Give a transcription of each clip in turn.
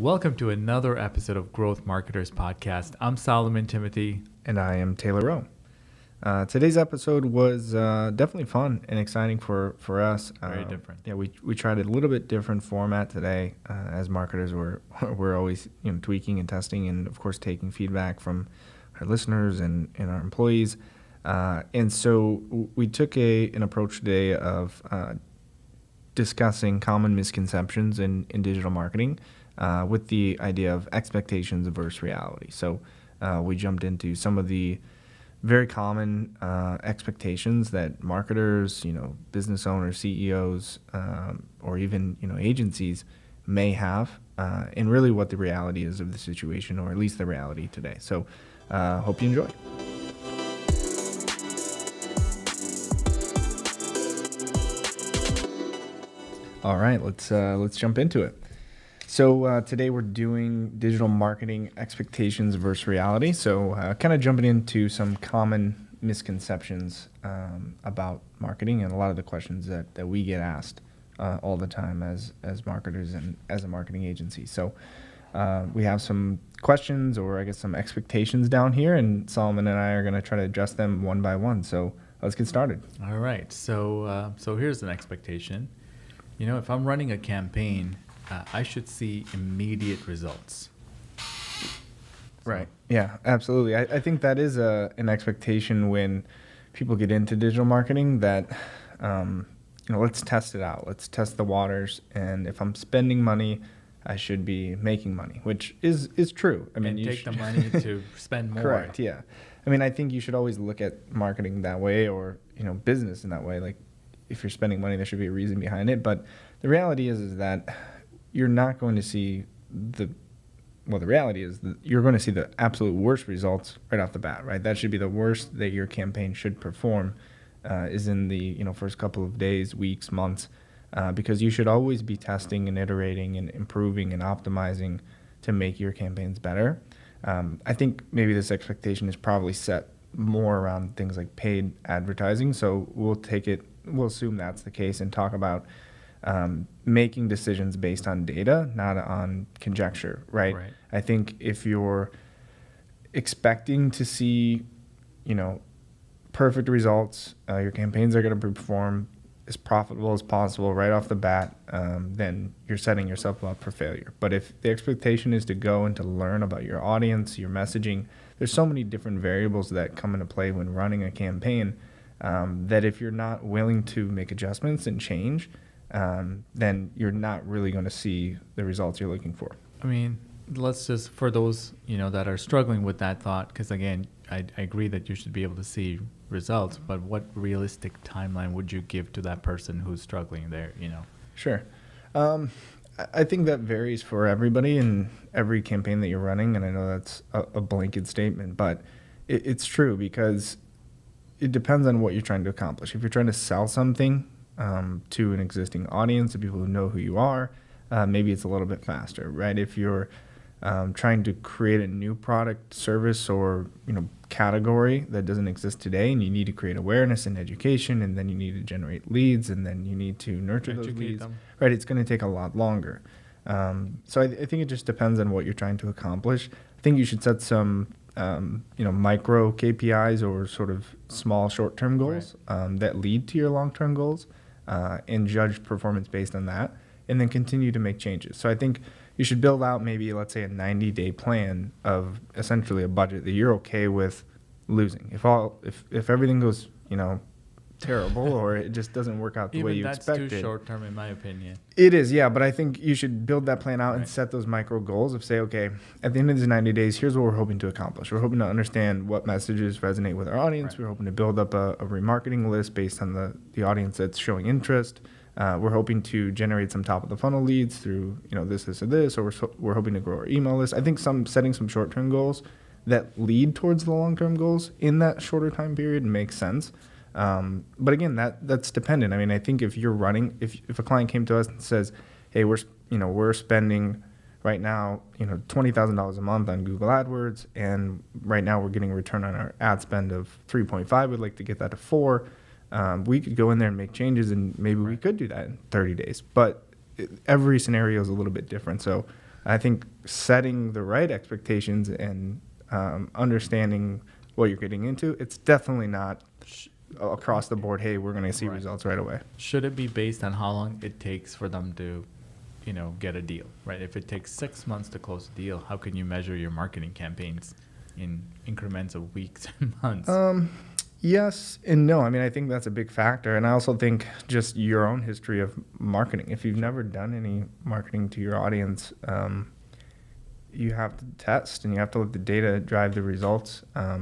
Welcome to another episode of Growth Marketers Podcast. I'm Solomon Timothy. And I am Taylor Rowe. Today's episode was definitely fun and exciting for us. Very different. Yeah, we tried a little bit different format today. As marketers, we're always tweaking and testing, and of course taking feedback from our listeners and our employees. And so we took an approach today of discussing common misconceptions in digital marketing with the idea of expectations versus reality. So we jumped into some of the very common expectations that marketers, business owners, CEOs, or even, agencies may have, and really what the reality is of the situation, or at least the reality today. So hope you enjoy. All right, let's jump into it. So today we're doing digital marketing expectations versus reality. So kind of jumping into some common misconceptions about marketing, and a lot of the questions that we get asked all the time as marketers and as a marketing agency. So we have some questions, or I guess some expectations down here, and Solomon and I are going to try to address them one by one. So let's get started. All right. So so here's an expectation. If I'm running a campaign, I should see immediate results. Right. Yeah, absolutely. I think that is an expectation when people get into digital marketing, that, let's test it out. Let's test the waters. And if I'm spending money, I should be making money, which is true. I mean, you take the money to spend more. Correct. Yeah. I mean, I think you should always look at marketing that way, or, business in that way. Like, if you're spending money, there should be a reason behind it. But the reality is that you're not going to see the reality is that you're going to see the absolute worst results right off the bat, right? That should be the worst that your campaign should perform, is in the, first couple of days, weeks, months, because you should always be testing and iterating and improving and optimizing to make your campaigns better. I think maybe this expectation is probably set more around things like paid advertising. So we'll assume that's the case, and talk about making decisions based on data, not on conjecture, right? I think if you're expecting to see, perfect results, your campaigns are going to perform as profitable as possible right off the bat, then you're setting yourself up for failure. But if the expectation is to go and to learn about your audience, your messaging, there's so many different variables that come into play when running a campaign, that if you're not willing to make adjustments and change, then you're not really going to see the results you're looking for. I mean, let's just, for those, that are struggling with that thought, because again, I agree that you should be able to see results, but what realistic timeline would you give to that person who's struggling there, Sure. I think that varies for everybody and every campaign that you're running. And I know that's a blanket statement, but it's true, because it depends on what you're trying to accomplish. If you're trying to sell something to an existing audience, to people who know who you are, maybe it's a little bit faster, right? If you're trying to create a new product, service, or category that doesn't exist today, and you need to create awareness and education, and then you need to generate leads, and then you need to nurture those leads, right? It's going to take a lot longer. So I think it just depends on what you're trying to accomplish. I think you should set some micro KPIs, or sort of small short-term goals, right, that lead to your long-term goals, and judge performance based on that, and then continue to make changes. So I think you should build out maybe, let's say, a 90-day plan of essentially a budget that you're okay with losing. If everything goes, terrible, or it just doesn't work out the way you expected. That's too short term, in my opinion. It is, yeah, but I think you should build that plan out, right, and set those micro goals of, say, okay, at the end of these 90 days, here's what we're hoping to accomplish. We're hoping to understand what messages resonate with our audience. Right. We're hoping to build up a remarketing list based on the audience that's showing interest. We're hoping to generate some top of the funnel leads through this, this, or this, or we're hoping to grow our email list. I think setting some short term goals that lead towards the long term goals in that shorter time period makes sense. But again, that's dependent. I mean, I think if you're running, if a client came to us and says, hey, we're spending right now, $20,000 a month on Google AdWords, and right now we're getting a return on our ad spend of 3.5. We'd like to get that to 4. We could go in there and make changes, and maybe we could do that in 30 days, but every scenario is a little bit different. So I think setting the right expectations and understanding what you're getting into, it's definitely not across the board, hey, we're going to see results right away. Should it be based on how long it takes for them to, you know, get a deal, right? If it takes 6 months to close a deal, how can you measure your marketing campaigns in increments of weeks and months? Yes and no. I mean, I think that's a big factor. And I also think just your own history of marketing. If you've never done any marketing to your audience, you have to test and you have to let the data drive the results. You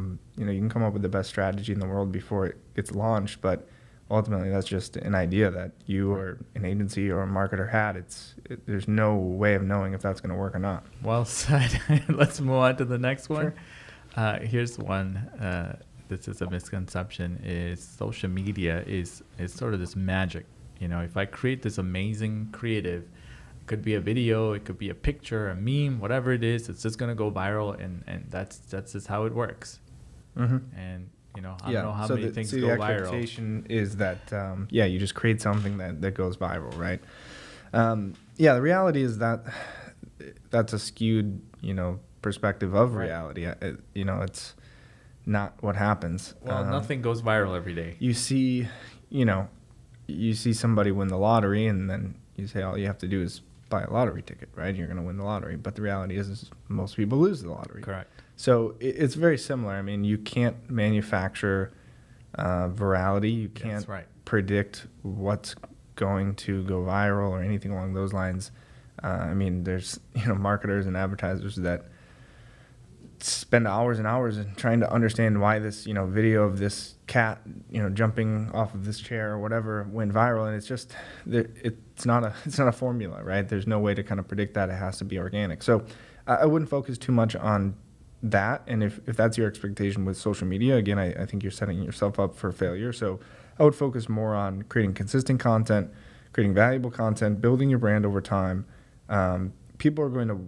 know, you can come up with the best strategy in the world before it gets launched, but ultimately that's just an idea that you or an agency or a marketer had. There's no way of knowing if that's going to work or not. Well said. Let's move on to the next one. Sure. Here's one. This is a misconception, is social media is sort of this magic. You know, if I create this amazing creative, it could be a video, it could be a picture, a meme, whatever it is, it's just gonna go viral, and that's just how it works. Mm-hmm. And you know, I don't know how many things go viral. So the expectation is that, yeah, you just create something that goes viral, right? Yeah, the reality is that that's a skewed, you know, perspective of reality. You know, it's not what happens. Well, nothing goes viral every day. You see somebody win the lottery, and then you say all you have to do is buy a lottery ticket, right? You're going to win the lottery. But the reality is most people lose the lottery. Correct. So it's very similar. I mean, you can't manufacture virality. You can't predict what's going to go viral or anything along those lines. I mean, there's, you know, marketers and advertisers that spend hours and hours trying to understand why this, you know, video of this cat, you know, jumping off of this chair or whatever went viral, and it's just, it's not a formula, right? There's no way to kind of predict that. It has to be organic. So I wouldn't focus too much on that. And if that's your expectation with social media, again, I think you're setting yourself up for failure. So I would focus more on creating consistent content, creating valuable content, building your brand over time. People are going to,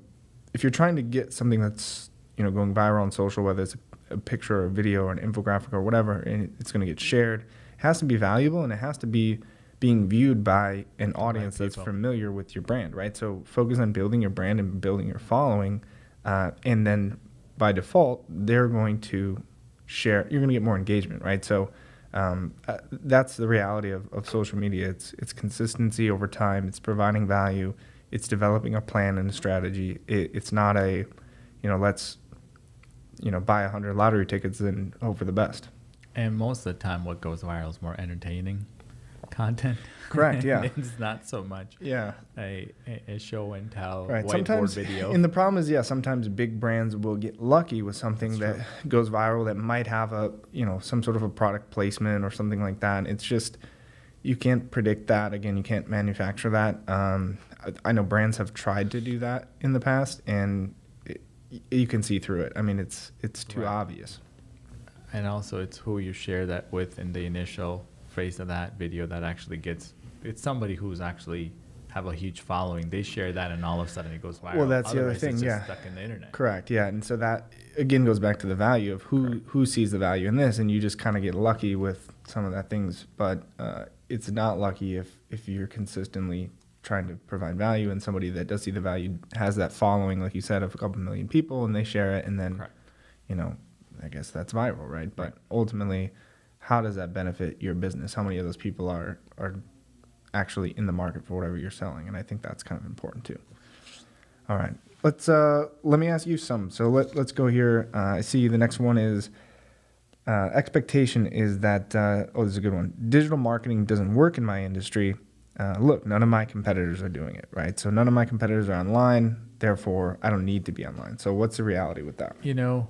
if you're trying to get something that's, you know, going viral on social, whether it's a picture or a video or an infographic or whatever, and it's going to get shared, it has to be valuable, and it has to be being viewed by an audience that's familiar with your brand, right? So focus on building your brand and building your following, and then by default, they're going to share. You're going to get more engagement, right? So that's the reality of social media. It's consistency over time. It's providing value. It's developing a plan and a strategy. It's not a, you know, let's, you know, buy 100 lottery tickets and hope for the best. And most of the time what goes viral is more entertaining content. Correct, yeah. It's not so much a show and tell whiteboard video. And the problem is, yeah, sometimes big brands will get lucky with something that goes viral that might have a, you know, some sort of a product placement or something like that. It's just, you can't predict that. Again, you can't manufacture that. I know brands have tried to do that in the past, and you can see through it. I mean, it's too obvious. And also, it's who you share that with in the initial phase of that video that actually gets, it's somebody who's actually have a huge following. They share that, and all of a sudden it goes viral. Well, that's the other thing, it's just stuck in the internet. Correct, yeah. And so that, again, goes back to the value of who sees the value in this, and you just kind of get lucky with some of that things. But it's not lucky if you're consistently trying to provide value, and somebody that does see the value has that following, like you said, of a couple million people, and they share it, and then, you know, I guess that's viral, right? But ultimately, how does that benefit your business? How many of those people are actually in the market for whatever you're selling? And I think that's kind of important too. All right, let's let me ask you some. So let's go here. I see the next one is, expectation is that, oh, this is a good one. Digital marketing doesn't work in my industry. Look, none of my competitors are doing it, right? So none of my competitors are online, therefore I don't need to be online. So what's the reality with that? You know,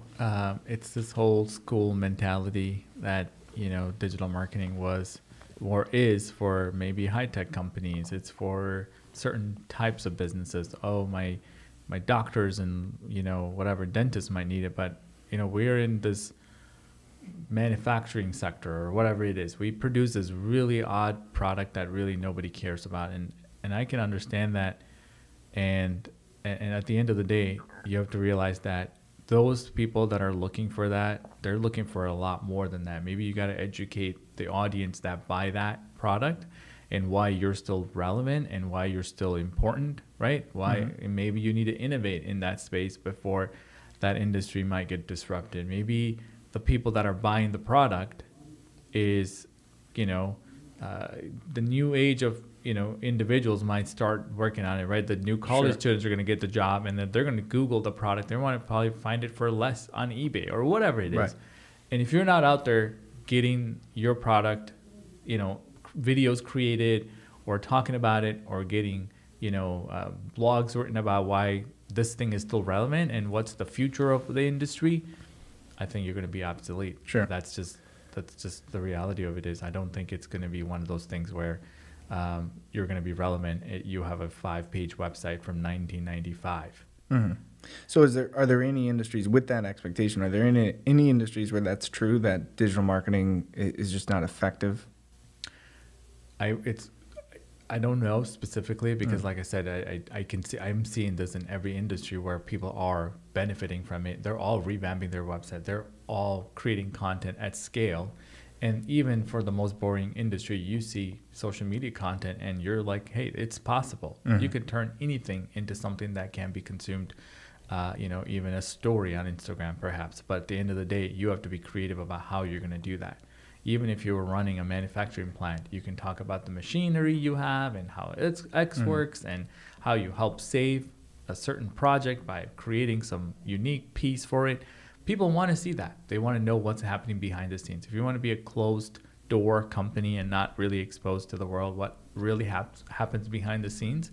it's this whole school mentality that, you know, digital marketing was or is for maybe high-tech companies. It's for certain types of businesses. Oh, my doctors and, you know, whatever, dentists might need it, but, you know, we're in this manufacturing sector or whatever it is. We produce this really odd product that really nobody cares about, and I can understand that, and at the end of the day, you have to realize that those people that are looking for that, they're looking for a lot more than that. Maybe you got to educate the audience that buy that product and why you're still relevant and why you're still important, right? Why maybe you need to innovate in that space before that industry might get disrupted. Maybe the people that are buying the product is, you know, the new age of, you know, individuals might start working on it, right? The new college students are going to get the job, and then they're going to Google the product. They want to probably find it for less on eBay or whatever it is. Right. And if you're not out there getting your product, you know, videos created or talking about it or getting, you know, blogs written about why this thing is still relevant and what's the future of the industry, I think you're going to be obsolete. Sure. That's just the reality of it is I don't think it's going to be one of those things where you're going to be relevant. You have a 5-page website from 1995. Mm-hmm. So are there any industries with that expectation? Are there any industries where that's true, that digital marketing is just not effective? I don't know specifically because like I said, I can see, I'm seeing this in every industry where people are benefiting from it. They're all revamping their website. They're all creating content at scale. And even for the most boring industry, you see social media content and you're like, hey, it's possible. Mm-hmm. You could turn anything into something that can be consumed, you know, even a story on Instagram perhaps. But at the end of the day, you have to be creative about how you're going to do that. Even if you were running a manufacturing plant, you can talk about the machinery you have and how it's X works and how you help save a certain project by creating some unique piece for it. People want to see that. They want to know what's happening behind the scenes. If you want to be a closed door company and not really exposed to the world, what really happens behind the scenes?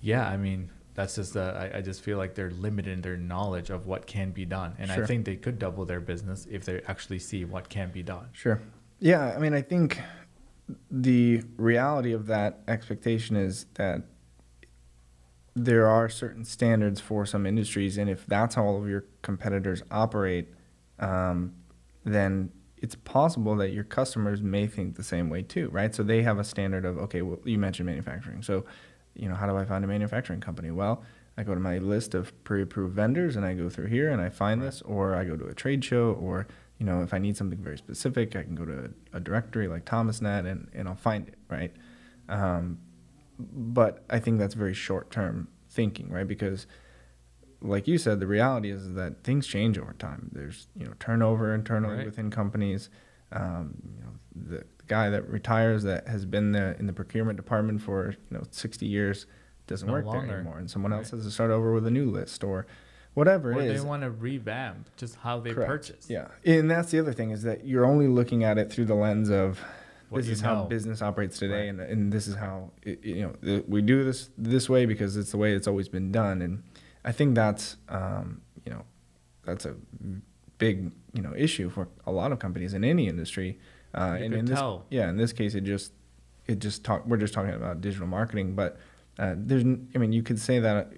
Yeah, I mean, that's just, I just feel like they're limited in their knowledge of what can be done. And I think they could double their business if they actually see what can be done. Sure. Yeah, I mean, I think the reality of that expectation is that there are certain standards for some industries, and if that's how all of your competitors operate, then it's possible that your customers may think the same way too, right? So they have a standard of, okay, well, you mentioned manufacturing. So, you know, how do I find a manufacturing company? Well, I go to my list of pre-approved vendors and I go through here and I find this, or I go to a trade show, or, you know, if I need something very specific, I can go to a directory like ThomasNet and I'll find it, right? But I think that's very short-term thinking, right? Because like you said, the reality is that things change over time. There's, you know, turnover internally within companies. You know, the guy that retires that has been in the procurement department for, you know, 60 years doesn't work there anymore, and someone else has to start over with a new list or whatever it is. Or they want to revamp just how they purchase. Yeah, and that's the other thing is that you're only looking at it through the lens of this is how business operates today, and this is how it, you know, we do this way because it's the way it's always been done. And I think that's you know, that's a big, you know, issue for a lot of companies in any industry. And in this case, we're just talking about digital marketing, but I mean, you could say that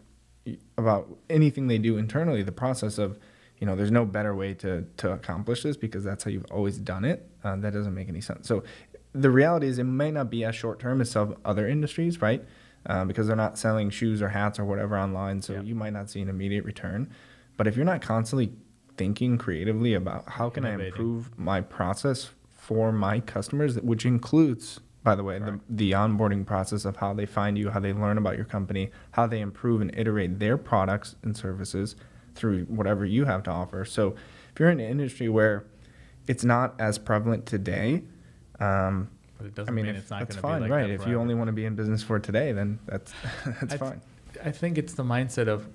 about anything they do internally. The process of, you know, there's no better way to accomplish this because that's how you've always done it. That doesn't make any sense. So the reality is it may not be as short term as some other industries, right? Because they're not selling shoes or hats or whatever online. So you might not see an immediate return. But if you're not constantly thinking creatively about how can I improve my process for my customers, which includes, by the way, the onboarding process of how they find you, how they learn about your company, how they improve and iterate their products and services through whatever you have to offer. So if you're in an industry where it's not as prevalent today, but it doesn't mean it's not going to be like that forever. If you only want to be in business for today, then that's fine. I think it's the mindset of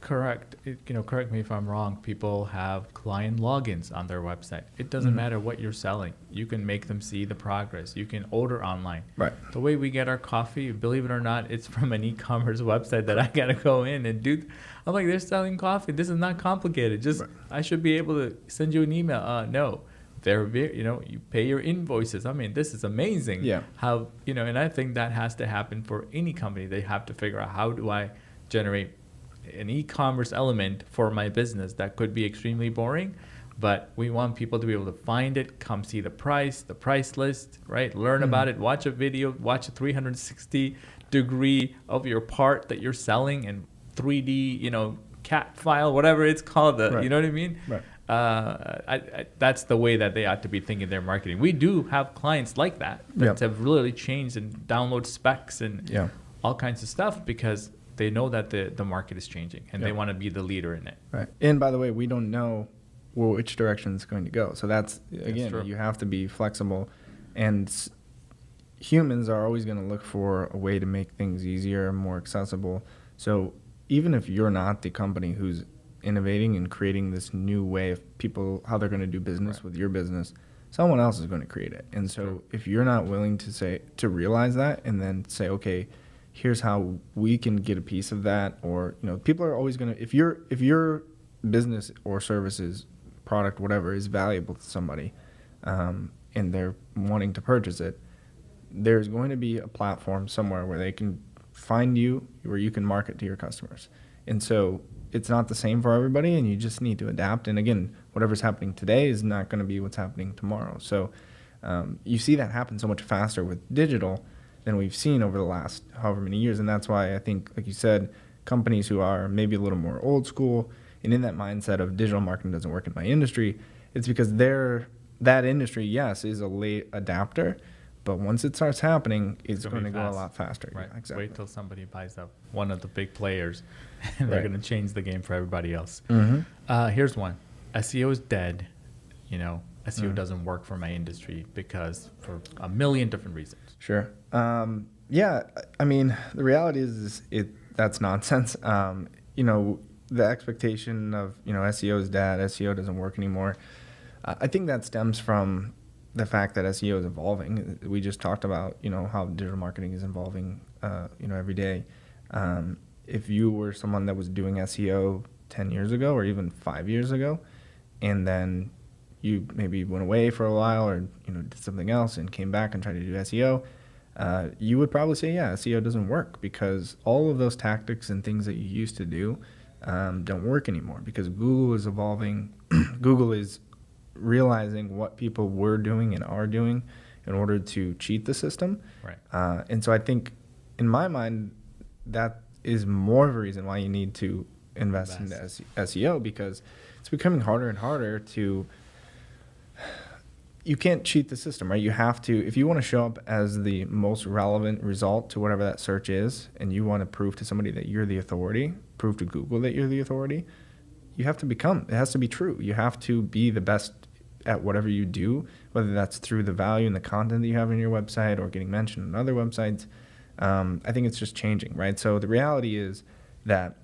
correct me if I'm wrong, people have client logins on their website. It doesn't matter what you're selling. You can make them see the progress. You can order online. Right. The way we get our coffee, believe it or not, it's from an e-commerce website that I got to go in and do. I'm like, they're selling coffee. This is not complicated. Just I should be able to send you an email. No. You know, you pay your invoices. I mean, this is amazing. Yeah. How, you know, and I think that has to happen for any company. They have to figure out how do I generate an e-commerce element for my business that could be extremely boring, but we want people to be able to find it, come see the price list, right? Learn about it, watch a video, watch a 360-degree of your part that you're selling in 3D, you know, cat file, whatever it's called, you know what I mean? Right. That's the way that they ought to be thinking their marketing. We do have clients like that yep. have really changed and download specs and yeah. all kinds of stuff because they know that the market is changing and yep. they want to be the leader in it. Right. And by the way, we don't know which direction it's going to go. So that's, again, that's you have to be flexible. And humans are always going to look for a way to make things easier and more accessible. So even if you're not the company who's innovating and creating this new way of people, how they're going to do business right. with your business, someone else is going to create it. And so sure. if you're not willing to realize that and then say, okay, here's how we can get a piece of that, or, you know, people are always going to, if your business or services, product, whatever, is valuable to somebody and they're wanting to purchase it, there's going to be a platform somewhere where they can find you, where you can market to your customers. And so it's not the same for everybody, and you just need to adapt. And again, whatever's happening today is not going to be what's happening tomorrow. So you see that happen so much faster with digital than we've seen over the last however many years. And that's why I think, like you said, companies who are maybe a little more old school and in that mindset of digital marketing doesn't work in my industry, it's because that industry, yes, is a late adapter. But once it starts happening, it's going to go a lot faster. Right. Yeah, exactly. Wait till somebody buys up one of the big players, and they're right. going to change the game for everybody else. Mm-hmm. Here's one: SEO is dead. You know, SEO mm-hmm. doesn't work for my industry because for a million different reasons. Sure. Yeah. I mean, the reality is that's nonsense. You know, the expectation of SEO is dead, SEO doesn't work anymore. I think that stems from the fact that SEO is evolving. We just talked about, how digital marketing is evolving, every day. If you were someone that was doing SEO 10 years ago or even 5 years ago, and then you maybe went away for a while or, did something else and came back and tried to do SEO, you would probably say, yeah, SEO doesn't work because all of those tactics and things that you used to do don't work anymore because Google is evolving. Google is realizing what people were doing and are doing in order to cheat the system. Right. And so I think, in my mind, that is more of a reason why you need to invest into SEO because it's becoming harder and harder to... You can't cheat the system, right? You have to... If you want to show up as the most relevant result to whatever that search is and you want to prove to somebody that you're the authority, prove to Google that you're the authority, you have to become... It has to be true. You have to be the best at whatever you do, whether that's through the value and the content that you have in your website or getting mentioned on other websites. I think it's just changing, right? So the reality is that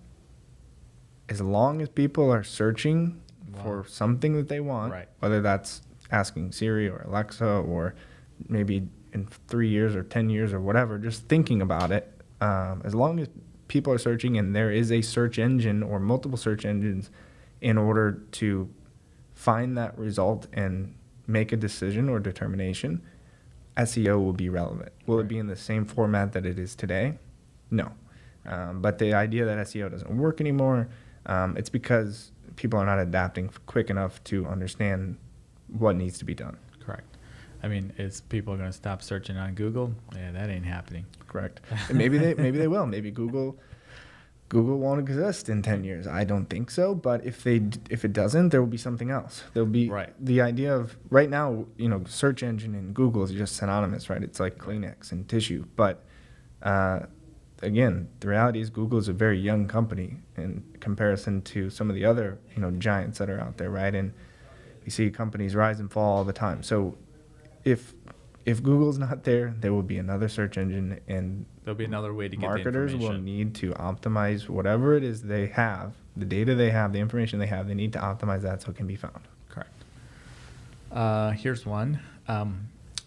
as long as people are searching wow. for something that they want, right. whether that's asking Siri or Alexa or maybe in 3 years or 10 years or whatever, just thinking about it, as long as people are searching and there is a search engine or multiple search engines in order to find that result and make a decision or determination, SEO will be relevant. Will right. it be in the same format that it is today? No. But the idea that SEO doesn't work anymore, it's because people are not adapting quick enough to understand what needs to be done. Correct. I mean, is people going to stop searching on Google? Yeah, that ain't happening. Correct. And maybe they will. Maybe Google won't exist in 10 years. I don't think so. But if it doesn't, there will be something else. There'll be right. the idea of right now, search engine and Google is just synonymous, right? It's like Kleenex and tissue. But again, the reality is Google is a very young company in comparison to some of the other giants that are out there, right? And we see companies rise and fall all the time. So if Google's not there, there will be another search engine, and there'll be another way to get the information. Marketers will need to optimize whatever it is they have, the data they have, the information they have. They need to optimize that so it can be found. Correct. Here's one.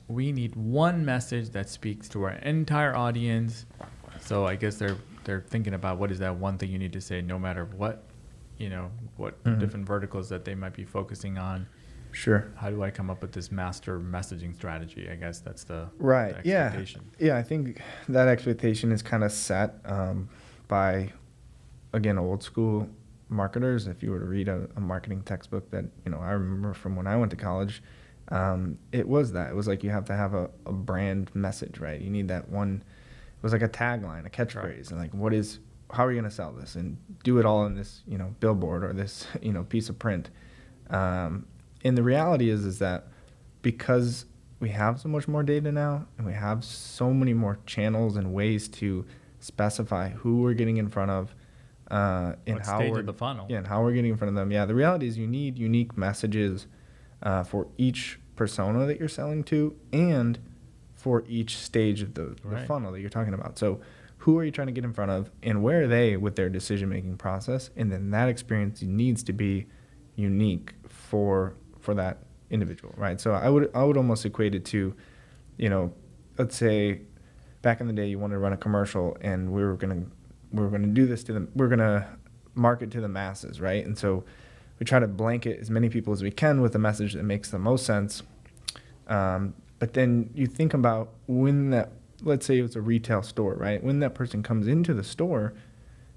We need one message that speaks to our entire audience. So I guess they're thinking about what is that one thing you need to say, no matter what, what mm-hmm. different verticals that they might be focusing on. Sure. How do I come up with this master messaging strategy? I guess that's the expectation. Yeah. Yeah, I think that expectation is kind of set by, again, old school marketers. If you were to read a marketing textbook that, I remember from when I went to college, it was that. It was like you have to have a brand message, right? You need that one. It was like a tagline, a catchphrase. Right. And like, how are you going to sell this? And do it all in this, billboard or this, piece of print. And the reality is that because we have so much more data now, and we have so many more channels and ways to specify who we're getting in front of, and what stage of the funnel. Yeah, and how we're getting in front of them. Yeah, the reality is you need unique messages for each persona that you're selling to, and for each stage of the funnel that you're talking about. So who are you trying to get in front of, and where are they with their decision-making process? And then that experience needs to be unique for that individual, right? So I would almost equate it to, you know, let's say back in the day you wanted to run a commercial, and we were gonna do this to them. We're gonna market to the masses, right? And so we try to blanket as many people as we can with a message that makes the most sense. But then you think about when that, let's say it's a retail store, right? When that person comes into the store,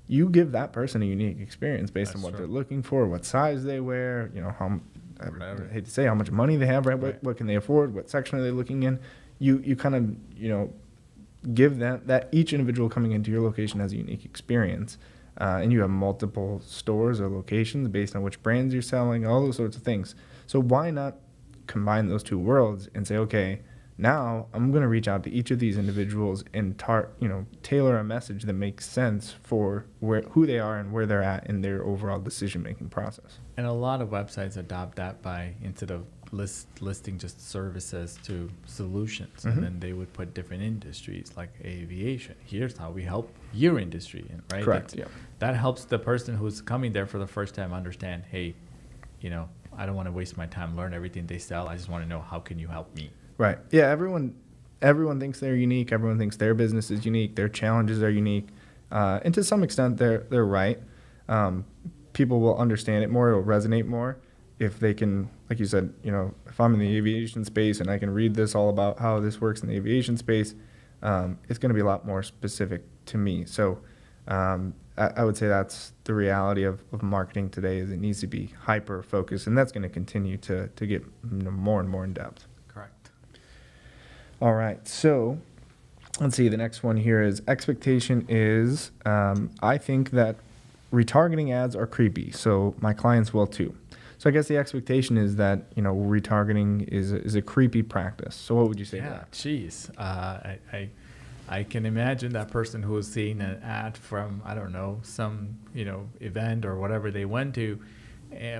you give that person a unique experience based on what they're looking for, what size they wear, you know, how, I hate to say how much money they have, right? What can they afford? What section are they looking in? You kind of, you know, give that each individual coming into your location has a unique experience. And you have multiple stores or locations based on which brands you're selling, all those sorts of things. So why not combine those two worlds and say, okay, now I'm going to reach out to each of these individuals and tailor a message that makes sense for who they are and where they're at in their overall decision-making process. And a lot of websites adopt that by, instead of listing just services, to solutions. Mm-hmm. And then they would put different industries, like aviation. Here's how we help your industry, right? Correct, yeah. That helps the person who's coming there for the first time understand, hey, you know, I don't want to waste my time, learn everything they sell. I just want to know, how can you help me? Right. Yeah, everyone thinks they're unique. Everyone thinks their business is unique. Their challenges are unique. And to some extent, they're right. People will understand it more. It will resonate more if they can, like you said, you know, if I'm in the aviation space and I can read this all about how this works in the aviation space, it's going to be a lot more specific to me. So I would say that's the reality of marketing today, is it needs to be hyper-focused, and that's going to continue to get, you know, more and more in-depth. All right, so let's see. The next one here is expectation is, I think that retargeting ads are creepy, so my clients will too. So I guess the expectation is that, you know, retargeting is a creepy practice. So what would you say to that? Jeez, I can imagine that person who was seeing an ad from, I don't know, some, you know, event or whatever they went to,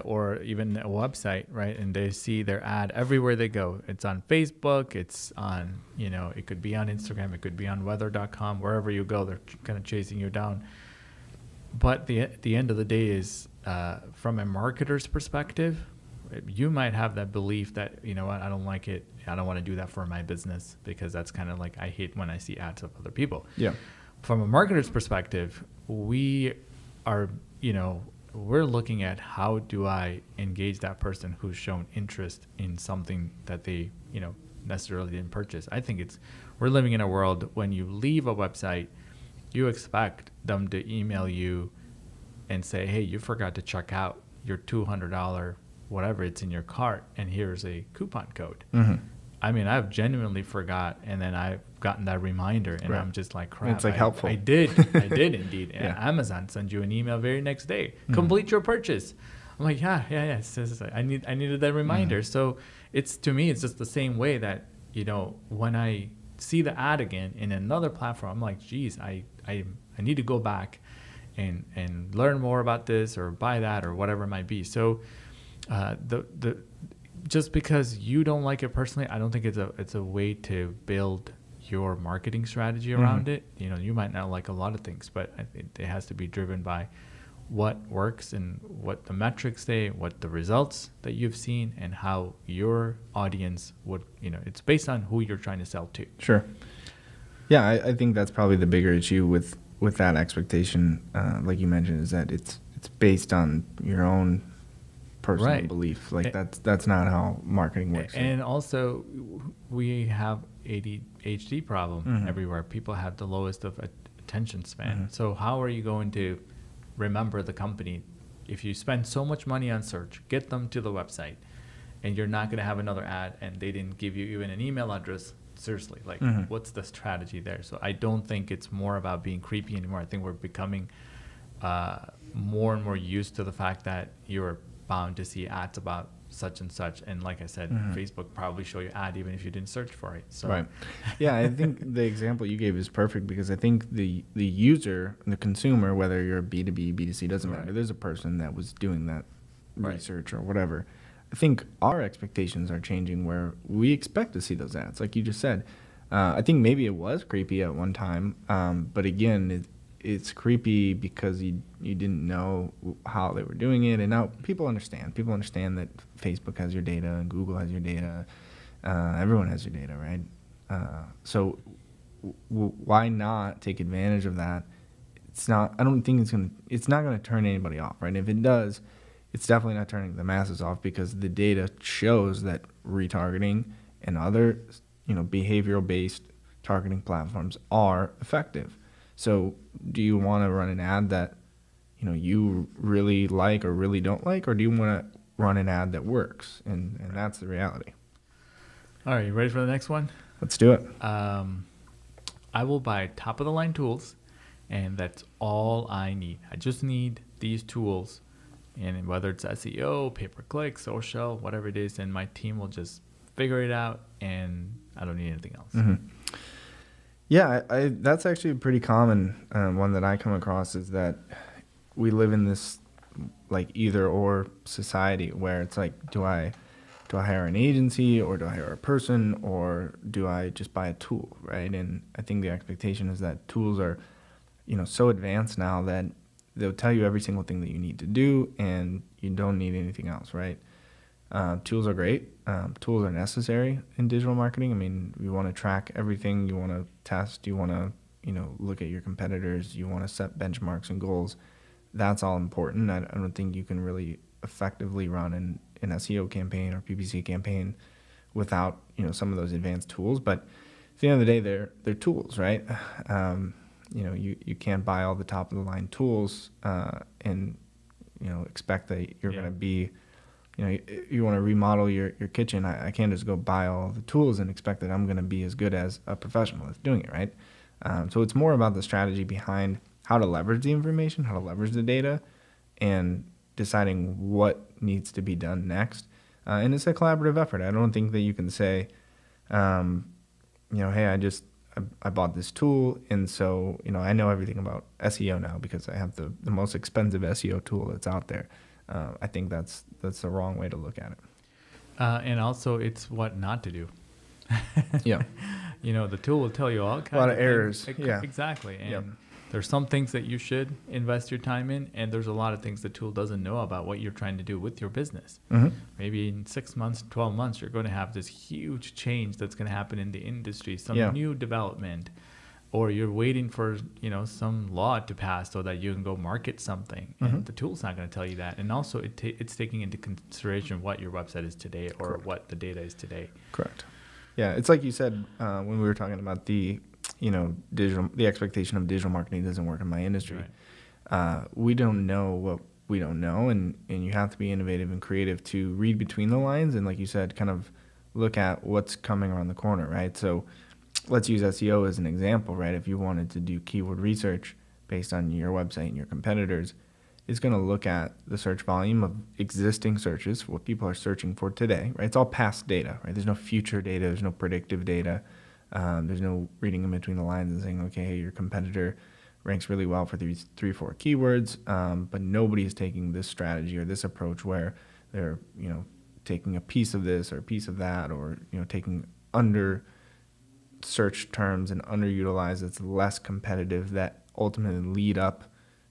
or even a website, right? And they see their ad everywhere they go. It's on Facebook, it's on, you know, it could be on Instagram, it could be on weather.com, wherever you go, they're kind of chasing you down. But the end of the day is, from a marketer's perspective, you might have that belief that, you know what, I don't like it, I don't want to do that for my business, because that's kind of like, I hate when I see ads of other people. Yeah. From a marketer's perspective, we are, you know, we're looking at, how do I engage that person who's shown interest in something that they, you know, necessarily didn't purchase. I think it's, we're living in a world, when you leave a website, you expect them to email you and say, hey, you forgot to check out your $200, whatever it's in your cart, and here's a coupon code. Mm-hmm. I mean, I've genuinely forgot, and then I've gotten that reminder, and I'm just like, crap. It's like helpful. I did indeed. And Amazon sends you an email very next day, complete your purchase. I'm like, yeah. I needed that reminder. So it's, to me, it's just the same way that, you know, when I see the ad again in another platform, I'm like, geez, I need to go back and learn more about this, or buy that, or whatever it might be. So just because you don't like it personally, I don't think it's a way to build your marketing strategy around it. You know, you might not like a lot of things, but I think it has to be driven by what works and what the metrics say, what the results that you've seen, and how your audience would, you know, it's based on who you're trying to sell to. Sure. Yeah, I think that's probably the bigger issue with that expectation, like you mentioned, is that it's based on your own personal belief. Like that's not how marketing works. And also, we have ADHD problem everywhere. People have the lowest of attention span. So how are you going to remember the company if you spend so much money on search, get them to the website, and you're not going to have another ad, and they didn't give you even an email address? Seriously, like what's the strategy there? So I don't think it's more about being creepy anymore. I think we're becoming more and more used to the fact that you're bound to see ads about such and such. And like I said, Facebook probably show you ad even if you didn't search for it. So. Right. Yeah, I think the example you gave is perfect, because I think the user, the consumer, whether you're B2B, B2C, doesn't matter. There's a person that was doing that research or whatever. I think our expectations are changing where we expect to see those ads. Like you just said, I think maybe it was creepy at one time. But again, it's creepy because you didn't know how they were doing it. And now people understand. People understand that Facebook has your data and Google has your data. Everyone has your data, right? So why not take advantage of that? It's not, I don't think it's not going to turn anybody off, right? And if it does, it's definitely not turning the masses off, because the data shows that retargeting and other, behavioral-based targeting platforms are effective. So do you want to run an ad that, you really like or really don't like, or do you want to run an ad that works? And that's the reality. All right, you ready for the next one? Let's do it. I will buy top-of-the-line tools, and that's all I need. I just need these tools, and whether it's SEO, pay-per-click, social, whatever it is, and my team will just figure it out, and I don't need anything else. Yeah, that's actually a pretty common one that I come across, is that we live in this like either or society where it's like, do I hire an agency, or do I hire a person, or do I just buy a tool, right? And I think the expectation is that tools are, so advanced now that they'll tell you every single thing that you need to do, and you don't need anything else, right? Tools are great. Tools are necessary in digital marketing. I mean, you want to track everything. You want to test. You want to, look at your competitors. You want to set benchmarks and goals. That's all important. I don't think you can really effectively run an SEO campaign or PPC campaign without, some of those advanced tools. But at the end of the day, they're tools, right? You can't buy all the top of the line tools and, expect that you're going to be, you want to remodel your kitchen. I can't just go buy all the tools and expect that I'm going to be as good as a professional that's doing it, right? So it's more about the strategy behind how to leverage the information, how to leverage the data, and deciding what needs to be done next. And it's a collaborative effort. I don't think that you can say, hey, I bought this tool, and so, I know everything about SEO now because I have the most expensive SEO tool that's out there. I think that's the wrong way to look at it. And also, it's what not to do. Yeah. The tool will tell you all kinds of errors. Yeah. Exactly. And there's some things that you should invest your time in, and there's a lot of things the tool doesn't know about what you're trying to do with your business. Maybe in 6 months, 12 months, you're going to have this huge change that's going to happen in the industry, some new development, or you're waiting for, some law to pass so that you can go market something. And the tool's not going to tell you that. And also it's taking into consideration what your website is today, or what the data is today. Correct. Yeah. It's like you said, when we were talking about the expectation of digital marketing doesn't work in my industry. We don't know what we don't know. And you have to be innovative and creative to read between the lines. And like you said, kind of look at what's coming around the corner. Right. So, let's use SEO as an example, right? If you wanted to do keyword research based on your website and your competitors, it's going to look at the search volume of existing searches, what people are searching for today, right? It's all past data, right? There's no future data. There's no predictive data. There's no reading in between the lines and saying, okay, hey, your competitor ranks really well for these 3 or 4 keywords, but nobody is taking this strategy or this approach where they're, taking a piece of this or a piece of that, or, taking under search terms and underutilized, that's less competitive, that ultimately lead up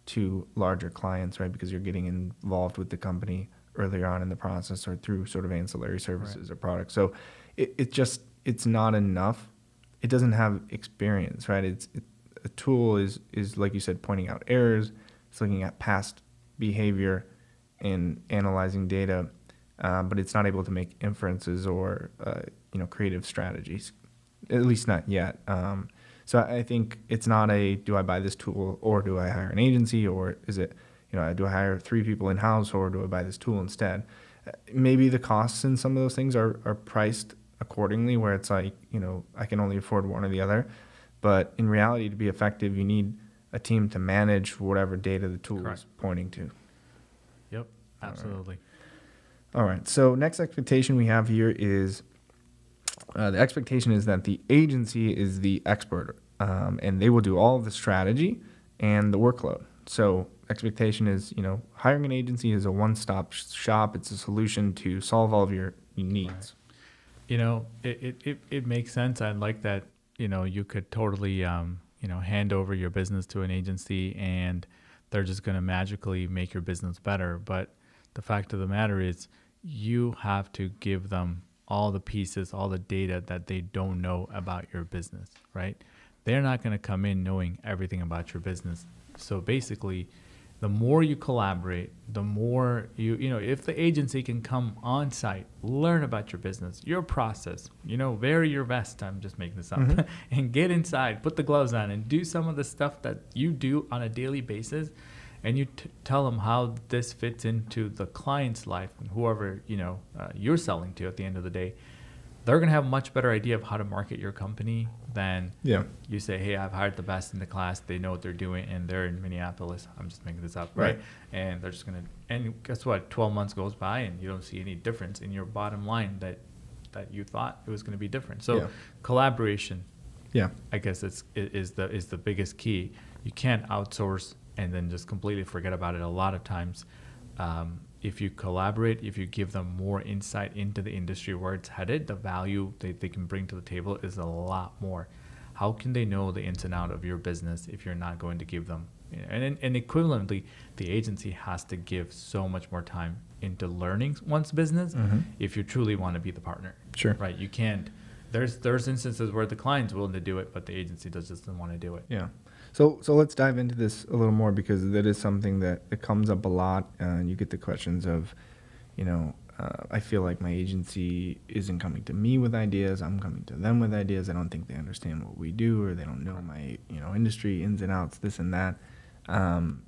to larger clients, right? Because you're getting involved with the company earlier on in the process, or through sort of ancillary services or products. So it's not enough. It doesn't have experience, right? A tool is, like you said, pointing out errors. It's looking at past behavior and analyzing data, but it's not able to make inferences or, creative strategies. At least not yet. So I think it's not a, do I buy this tool, or do I hire an agency, or is it, do I hire 3 people in-house, or do I buy this tool instead? Maybe the costs in some of those things are priced accordingly, where it's like, I can only afford one or the other. But in reality, to be effective, you need a team to manage whatever data the tool is pointing to. Yep. Absolutely. All right. So next expectation we have here is the expectation is that the agency is the expert, and they will do all of the strategy and the workload. So expectation is, you know, hiring an agency is a one-stop shop. It's a solution to solve all of your needs. Right. You know, it makes sense. I like that, you know, you could totally, you know, hand over your business to an agency and they're just going to magically make your business better. But the fact of the matter is you have to give them all the pieces, all the data that they don't know about your business, right? They're not going to come in knowing everything about your business. So basically, the more you collaborate, the more you know, if the agency can come on site, learn about your business, your process, you know, wear your vest, I'm just making this up, and get inside, put the gloves on and do some of the stuff that you do on a daily basis. And you tell them how this fits into the client's life and whoever, you know, you're selling to at the end of the day, they're going to have a much better idea of how to market your company than you say, hey, I've hired the best in the class. They know what they're doing and they're in Minneapolis. I'm just making this up, right? And they're just going to, and guess what? 12 months goes by and you don't see any difference in your bottom line that you thought it was going to be different. So collaboration, I guess is the biggest key. You can't outsource and then just completely forget about it a lot of times. If you collaborate, if you give them more insight into the industry where it's headed, the value that they can bring to the table is a lot more. How can they know the ins and outs of your business if you're not going to give them? And equivalently, the agency has to give so much more time into learning one's business if you truly want to be the partner. Sure. Right? You can't. There's instances where the client's willing to do it, but the agency doesn't want to do it. Yeah. So let's dive into this a little more because that is something that comes up a lot, and you get the questions of, you know, I feel like my agency isn't coming to me with ideas. I'm coming to them with ideas. I don't think they understand what we do, or they don't know my, you know, industry ins and outs, this and that. And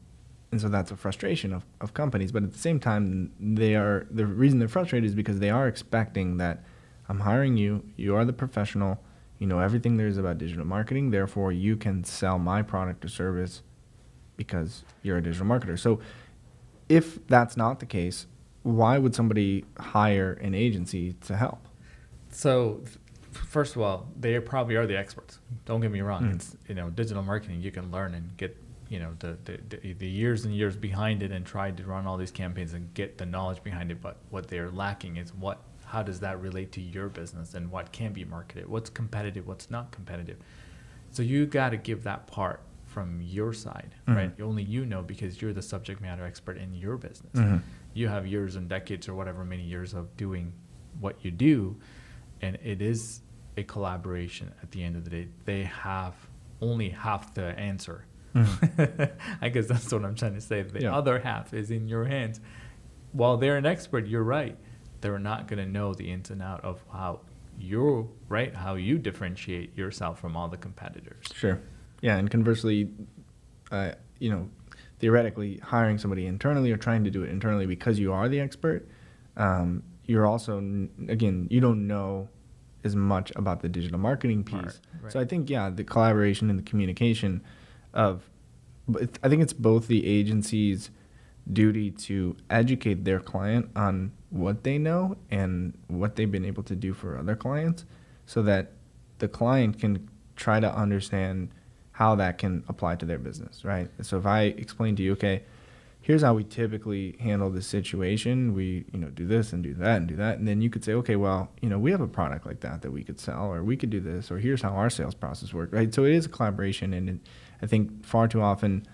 so that's a frustration of companies. But at the same time, the reason they're frustrated is because they are expecting that I'm hiring you. You are the professional. You know everything there is about digital marketing, therefore you can sell my product or service because you're a digital marketer. So if that's not the case, why would somebody hire an agency to help? So first of all, they probably are the experts. Don't get me wrong. It's, you know, digital marketing, you can learn and get, you know, the years and years behind it and try to run all these campaigns and get the knowledge behind it, but what they're lacking is how does that relate to your business and what can be marketed? What's competitive? What's not competitive? So you got to give that part from your side, right? Only you know because you're the subject matter expert in your business. You have years and decades or whatever many years of doing what you do, and it is a collaboration at the end of the day. They have only half the answer. I guess that's what I'm trying to say. The other half is in your hands. While they're an expert, you're right. They're not going to know the ins and outs of how you differentiate yourself from all the competitors. Sure. Yeah. And conversely, you know, theoretically hiring somebody internally or trying to do it internally because you are the expert, you're also, again, you don't know as much about the digital marketing piece. Right. So I think, the collaboration and the communication I think it's both the agency's duty to educate their client on what they know and what they've been able to do for other clients so that the client can try to understand how that can apply to their business, right? So if I explain to you, okay, here's how we typically handle this situation. We, you know, do this and do that and do that. And then you could say, okay, well, you know, we have a product like that we could sell, or we could do this, or here's how our sales process works, right? So it is a collaboration. And I think far too often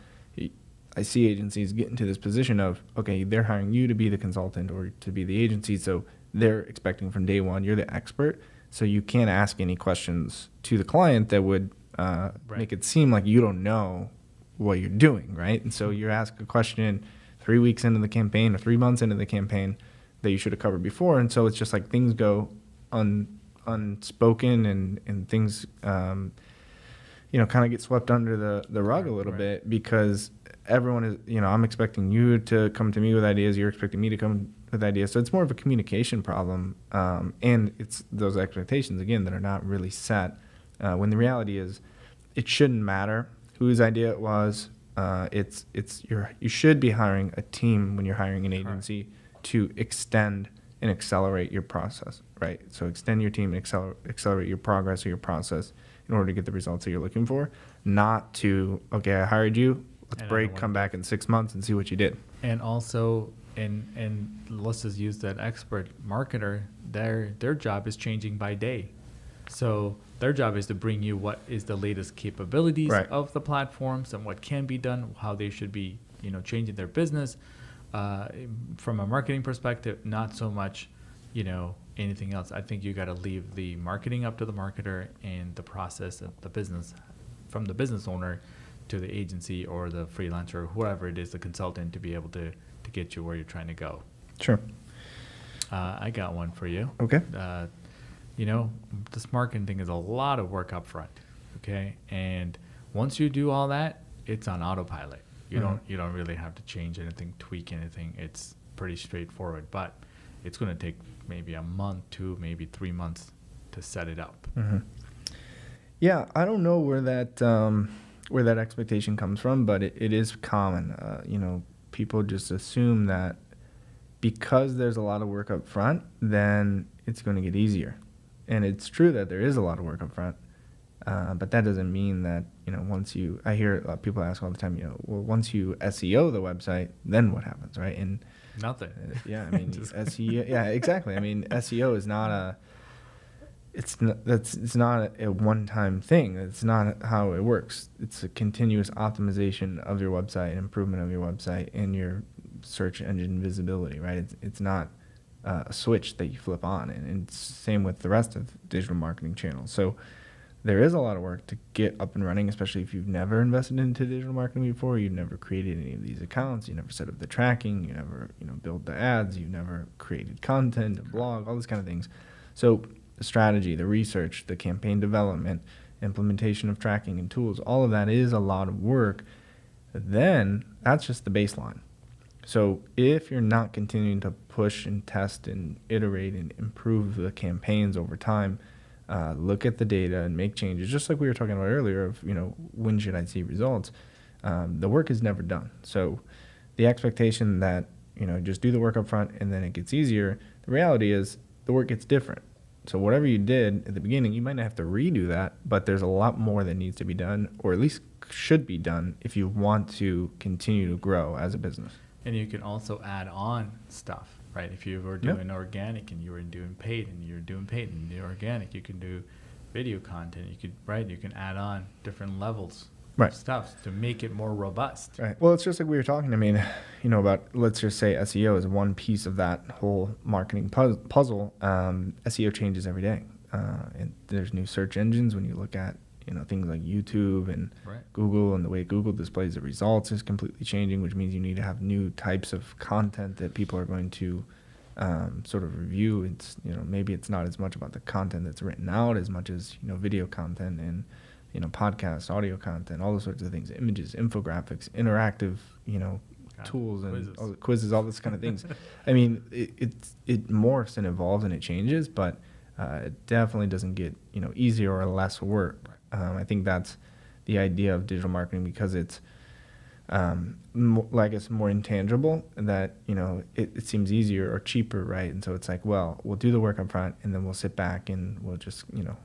I see agencies get into this position of, okay, they're hiring you to be the consultant or to be the agency, so they're expecting from day one you're the expert, so you can't ask any questions to the client that would make it seem like you don't know what you're doing, right? And so you ask a question 3 weeks into the campaign or 3 months into the campaign that you should have covered before, and so it's just like things go unspoken and things, you know, kind of get swept under the rug a little bit because everyone is, you know, I'm expecting you to come to me with ideas. You're expecting me to come with ideas. So it's more of a communication problem. And it's those expectations, again, that are not really set when the reality is it shouldn't matter whose idea it was, You should be hiring a team when you're hiring an agency to extend and accelerate your process, right? So extend your team and accelerate your progress or your process in order to get the results that you're looking for, not to, okay, I hired you, let's break, come back in 6 months and see what you did. And also, and let's just use that expert marketer, their job is changing by day. So their job is to bring you what is the latest capabilities of the platforms and what can be done, how they should be, you know, changing their business from a marketing perspective, not so much, you know, anything else. I think you got to leave the marketing up to the marketer and the process of the business from the business owner to the agency or the freelancer or whoever it is, the consultant, to be able to get you where you're trying to go. Sure. I got one for you. Okay. You know, this marketing thing is a lot of work up front, okay? And once you do all that, it's on autopilot. You don't really have to change anything, tweak anything. It's pretty straightforward, but it's going to take maybe a month, two, maybe 3 months to set it up. Mm-hmm. Yeah, I don't know where that expectation comes from, but it is common. You know, people just assume that because there's a lot of work up front, then it's going to get easier. And it's true that there is a lot of work up front, but that doesn't mean that, you know, once you, I hear people ask all the time, you know, well, once you SEO the website, then what happens, right? And nothing. Yeah, I mean, SEO, yeah, exactly. I mean, SEO is not a, it's not a one-time thing. It's not how it works. It's a continuous optimization of your website and improvement of your website and your search engine visibility, right? It's not a switch that you flip on, and it's same with the rest of digital marketing channels. So there is a lot of work to get up and running, especially if you've never invested into digital marketing before, you've never created any of these accounts, you never set up the tracking, you never, you know, build the ads, you've never created content, a blog, all those kind of things. So the strategy, the research, the campaign development, implementation of tracking and tools, all of that is a lot of work. Then that's just the baseline. So if you're not continuing to push and test and iterate and improve the campaigns over time, look at the data and make changes, just like we were talking about earlier of, you know, when should I see results? The work is never done. So the expectation that, you know, just do the work up front and then it gets easier, the reality is the work gets different. So whatever you did at the beginning, you might not have to redo that, but there's a lot more that needs to be done, or at least should be done, if you want to continue to grow as a business. And you can also add on stuff, right? If you were doing organic and you were doing paid and you're doing paid and you're organic, you can do video content. You could, right? You can add on different levels of stuff to make it more robust. Right. Well, it's just like we were talking, I mean, you know, about, let's just say SEO is one piece of that whole marketing puzzle. SEO changes every day. And there's new search engines when you look at, you know, things like YouTube and Google, and the way Google displays the results is completely changing, which means you need to have new types of content that people are going to sort of review. It's, you know, maybe it's not as much about the content that's written out as much as, you know, video content and, you know, podcasts, audio content, all those sorts of things, images, infographics, interactive, you know, tools and quizzes, all those kind of things. I mean, it morphs and evolves and it changes, but it definitely doesn't get, you know, easier or less work. I think that's the idea of digital marketing, because it's like it's more intangible, and that, you know, it seems easier or cheaper, right? And so it's like, well, we'll do the work up front and then we'll sit back and we'll just, you know,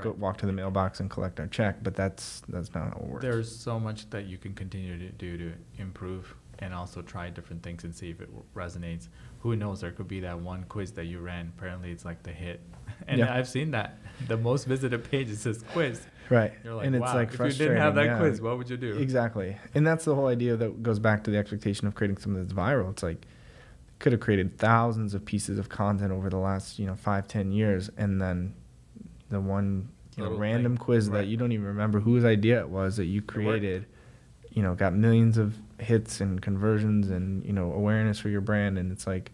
go walk to the mailbox and collect our check. But that's not how it works. There's so much that you can continue to do to improve, and also try different things and see if it resonates. Who knows? There could be that one quiz that you ran. Apparently, it's like the hit. And I've seen that. The most visited page is this quiz. Right. You're like, and it's like frustrating. If you didn't have that quiz, what would you do? Exactly. And that's the whole idea that goes back to the expectation of creating something that's viral. It's like, could have created thousands of pieces of content over the last, you know, 5, 10 years, and then the one, you know, random quiz that you don't even remember whose idea it was that you created, you know, got millions of hits and conversions and, you know, awareness for your brand. And it's like,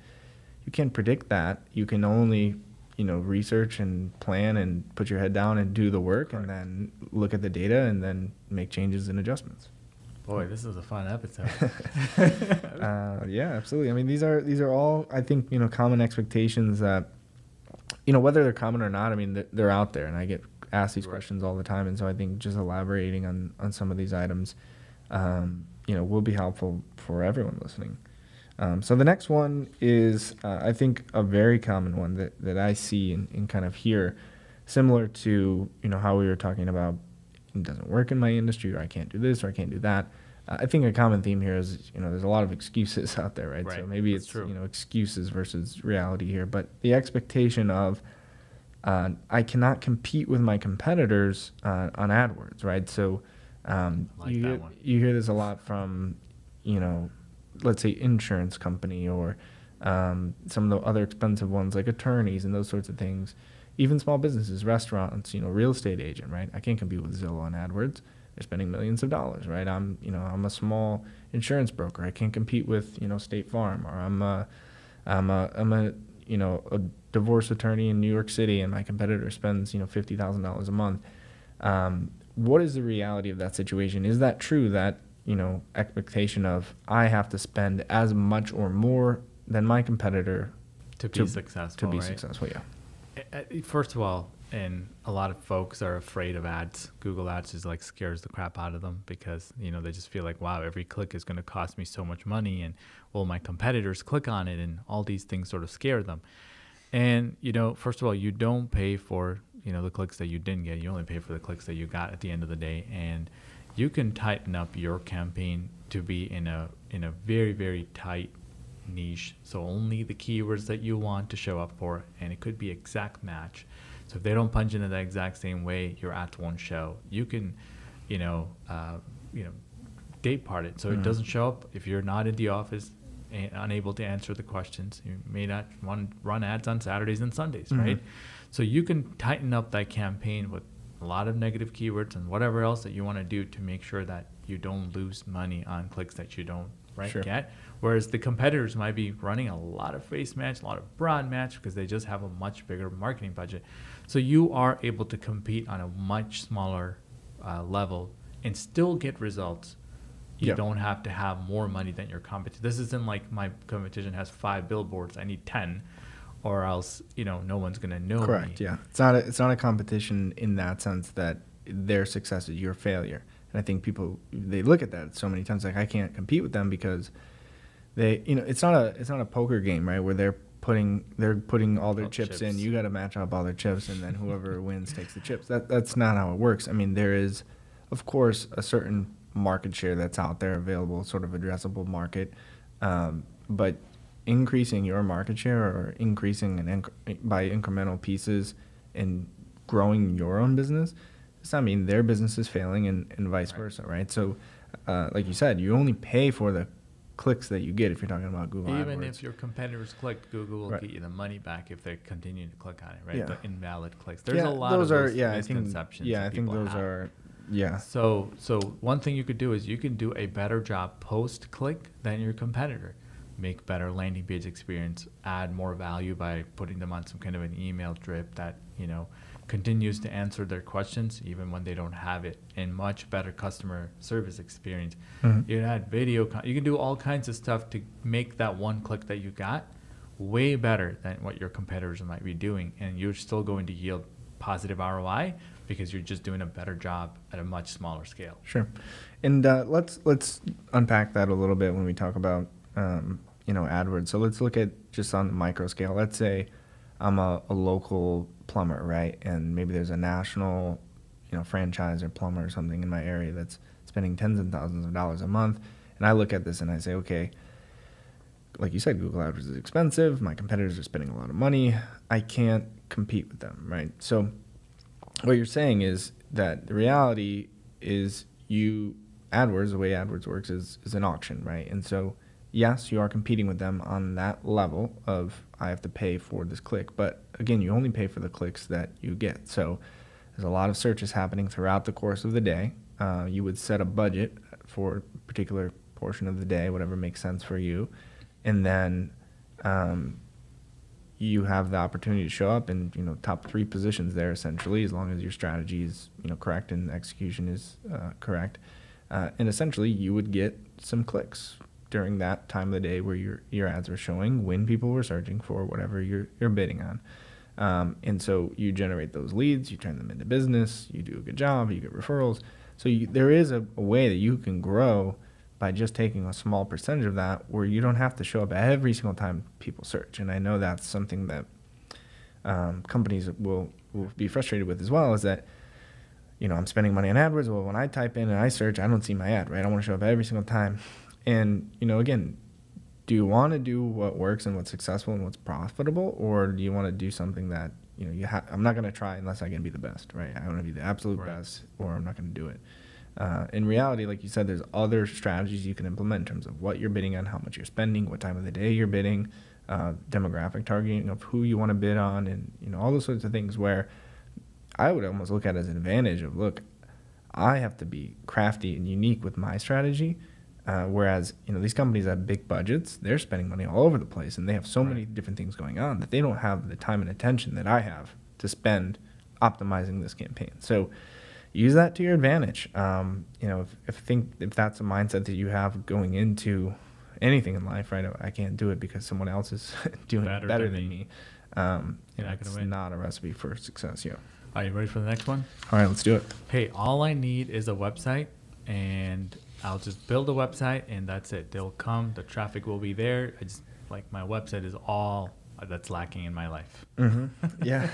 you can't predict that. You can only, you know, research and plan and put your head down and do the work, and then look at the data and then make changes and adjustments. Boy, this is a fun episode. Yeah, absolutely. I mean, these are all, I think, you know, common expectations that, you know, whether they're common or not, I mean, they're out there, and I get asked these questions all the time. And so I think just elaborating on some of these items you know, will be helpful for everyone listening. So the next one is, I think, a very common one that I see and kind of hear, similar to, you know, how we were talking about it doesn't work in my industry, or I can't do this, or I can't do that. I think a common theme here is, you know, there's a lot of excuses out there, right? So maybe it's true. You know, excuses versus reality here. But the expectation of I cannot compete with my competitors on AdWords, right? So you hear this a lot from, you know, let's say insurance company, or some of the other expensive ones like attorneys and those sorts of things. Even small businesses, restaurants, you know, real estate agent, right? I can't compete with Zillow on AdWords. They're spending millions of dollars, right? I'm, you know, I'm a small insurance broker. I can't compete with, you know, State Farm, or I'm a you know, a divorce attorney in New York City, and my competitor spends, you know, $50,000 a month. What is the reality of that situation? Is that true, that, you know, expectation of I have to spend as much or more than my competitor to be successful? To be successful, yeah. First of all, and a lot of folks are afraid of ads. Google Ads just like scares the crap out of them, because, you know, they just feel like, wow, every click is going to cost me so much money, and will my competitors click on it, and all these things sort of scare them. And, you know, first of all, you don't pay for, you know, the clicks that you didn't get. You only pay for the clicks that you got at the end of the day. And you can tighten up your campaign to be in a very, very tight niche. So only the keywords that you want to show up for, and it could be exact match. So if they don't punch in the exact same way, your ads won't show. You can, you know, date part it so it doesn't show up. If you're not in the office and unable to answer the questions, you may not want to run ads on Saturdays and Sundays, right? So you can tighten up that campaign with a lot of negative keywords and whatever else that you want to do to make sure that you don't lose money on clicks that you don't get. Whereas the competitors might be running a lot of face match, a lot of broad match, because they just have a much bigger marketing budget. So you are able to compete on a much smaller level and still get results. You don't have to have more money than your competition. This isn't like my competition has 5 billboards, I need 10, or else, you know, no one's gonna know me. Yeah, it's not a competition in that sense that their success is your failure. And I think people, they look at that so many times, like, I can't compete with them because they, you know, it's not a poker game, right? Where they're putting all their chips in. You got to match up all their chips, and then whoever wins takes the chips. That's not how it works. I mean, there is, of course, a certain market share that's out there available, sort of addressable market, but increasing your market share, or increasing by incremental pieces and growing your own business, does not mean their business is failing, and vice versa, right? So, like you said, you only pay for the clicks that you get if you're talking about Google AdWords. Even if your competitors clicked, Google will get you the money back if they continue to click on it, right? The invalid clicks. There's a lot of those misconceptions. I think those are. So one thing you could do is you can do a better job post-click than your competitor. Make better landing page experience, add more value by putting them on some kind of an email drip that, you know, continues to answer their questions even when they don't have it, and much better customer service experience. You add video, you can do all kinds of stuff to make that one click that you got way better than what your competitors might be doing, and you're still going to yield positive ROI because you're just doing a better job at a much smaller scale. Sure. And let's unpack that a little bit when we talk about you know, AdWords. So let's look at just on the micro scale. Let's say I'm a local plumber, right? And maybe there's a national, you know, franchise or plumber or something in my area that's spending tens of thousands of dollars a month. And I look at this and I say, okay, like you said, Google AdWords is expensive. My competitors are spending a lot of money. I can't compete with them, right? So what you're saying is that the reality is AdWords, the way AdWords works is an auction, right? And so yes, you are competing with them on that level of I have to pay for this click. But again, you only pay for the clicks that you get. So there's a lot of searches happening throughout the course of the day. You would set a budget for a particular portion of the day, whatever makes sense for you. And then you have the opportunity to show up in, you know, top 3 positions there, essentially, as long as your strategy is, you know, correct and execution is correct. And essentially, you would get some clicks during that time of the day where your ads were showing, when people were searching for whatever you're bidding on. And so you generate those leads, you turn them into business, you do a good job, you get referrals. So there is a way that you can grow by just taking a small percentage of that, where you don't have to show up every single time people search. And I know that's something that companies will be frustrated with as well, is that, you know, I'm spending money on AdWords. Well, when I type in and I search, I don't see my ad, right? I want to show up every single time. And, you know, again, do you want to do what works and what's successful and what's profitable, or do you want to do something that, you know, I'm not going to try unless I can be the best, right? I want to be the absolute best, or I'm not going to do it. In reality, like you said, there's other strategies you can implement in terms of what you're bidding on, how much you're spending, what time of the day you're bidding, demographic targeting of who you want to bid on, and, you know, all those sorts of things where I would almost look at it as an advantage of, look, I have to be crafty and unique with my strategy. Whereas, you know, these companies have big budgets, they're spending money all over the place, and they have so many different things going on that they don't have the time and attention that I have to spend optimizing this campaign. So use that to your advantage. You know, if that's a mindset that you have going into anything in life, right? I can't do it because someone else is doing better than me. You know, it's not a recipe for success. Yeah. Are you ready for the next one? All right, let's do it. Hey, all I need is a website, and I'll just build a website, and that's it. They'll come, the traffic will be there. I just, like, my website is all that's lacking in my life. Yeah.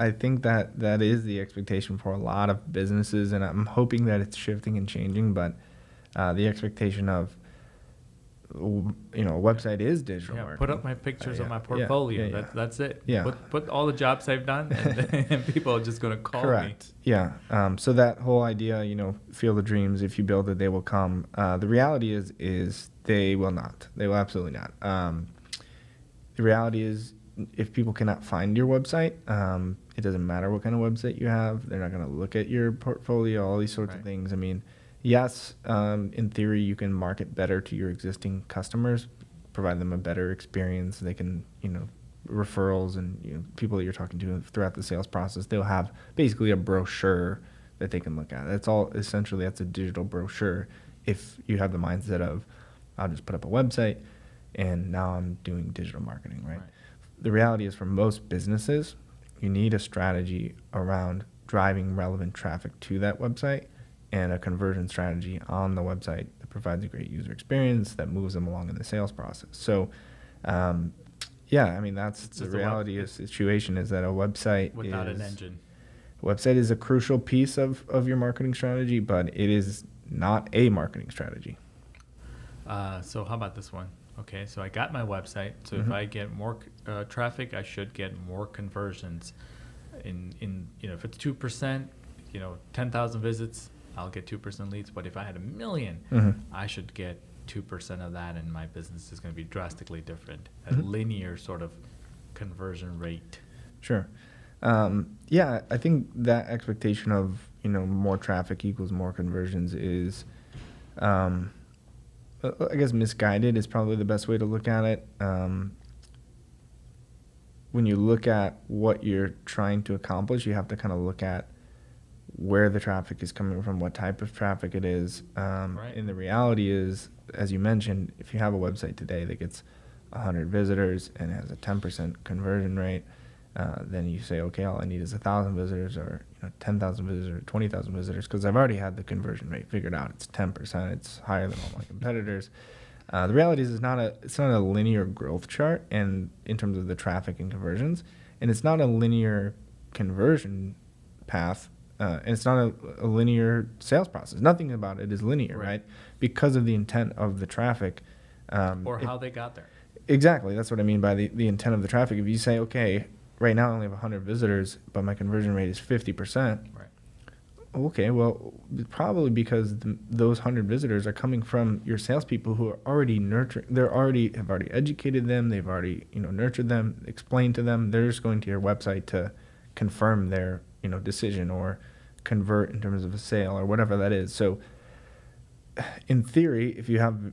I think that is the expectation for a lot of businesses, and I'm hoping that it's shifting and changing, but the expectation of, you know, a website is digital marketing. Put up my pictures of my portfolio. That's it. Put all the jobs I've done, and people are just going to call me. So that whole idea, you know, feel the dreams, if you build it, they will come. The reality is they will not. They will absolutely not. The reality is, if people cannot find your website, it doesn't matter what kind of website you have. They're not going to look at your portfolio, all these sorts of things. I mean, yes, in theory, you can market better to your existing customers, provide them a better experience. They can, you know, referrals and, you know, people that you're talking to throughout the sales process, they'll have basically a brochure that they can look at. That's all, essentially, that's a digital brochure. If you have the mindset of, I'll just put up a website and now I'm doing digital marketing, right? The reality is, for most businesses, you need a strategy around driving relevant traffic to that website, and a conversion strategy on the website that provides a great user experience that moves them along in the sales process. So, yeah, I mean, that's the reality of the situation, is that a website without an engine. A website is a crucial piece of your marketing strategy, but it is not a marketing strategy. So how about this one? Okay, so I got my website. So if I get more traffic, I should get more conversions. In you know, if it's 2%, you know, 10,000 visits, I'll get 2% leads. But if I had 1,000,000, I should get 2% of that, and my business is going to be drastically different. A linear sort of conversion rate. Sure. Yeah, I think that expectation of, you know, more traffic equals more conversions is, I guess, misguided is probably the best way to look at it. When you look at what you're trying to accomplish, you have to kind of look at where the traffic is coming from, what type of traffic it is. And the reality is, as you mentioned, if you have a website today that gets 100 visitors and has a 10% conversion rate, then you say, okay, all I need is 1,000 visitors, or, you know, 10,000 visitors, or 20,000 visitors, because I've already had the conversion rate figured out. It's 10%. It's higher than all my competitors. The reality is, it's not a linear growth chart, and in terms of the traffic and conversions, and it's not a linear conversion path. And it's not a linear sales process. Nothing about it is linear, right? Because of the intent of the traffic. Or how they got there. Exactly. That's what I mean by the intent of the traffic. If you say, okay, right now I only have 100 visitors, but my conversion rate is 50%. Right. Okay, well, probably because those 100 visitors are coming from your salespeople who are already nurturing. Have already educated them. They've already, you know, nurtured them, explained to them. They're just going to your website to confirm their, you know, decision or convert in terms of a sale or whatever that is. So in theory, if you have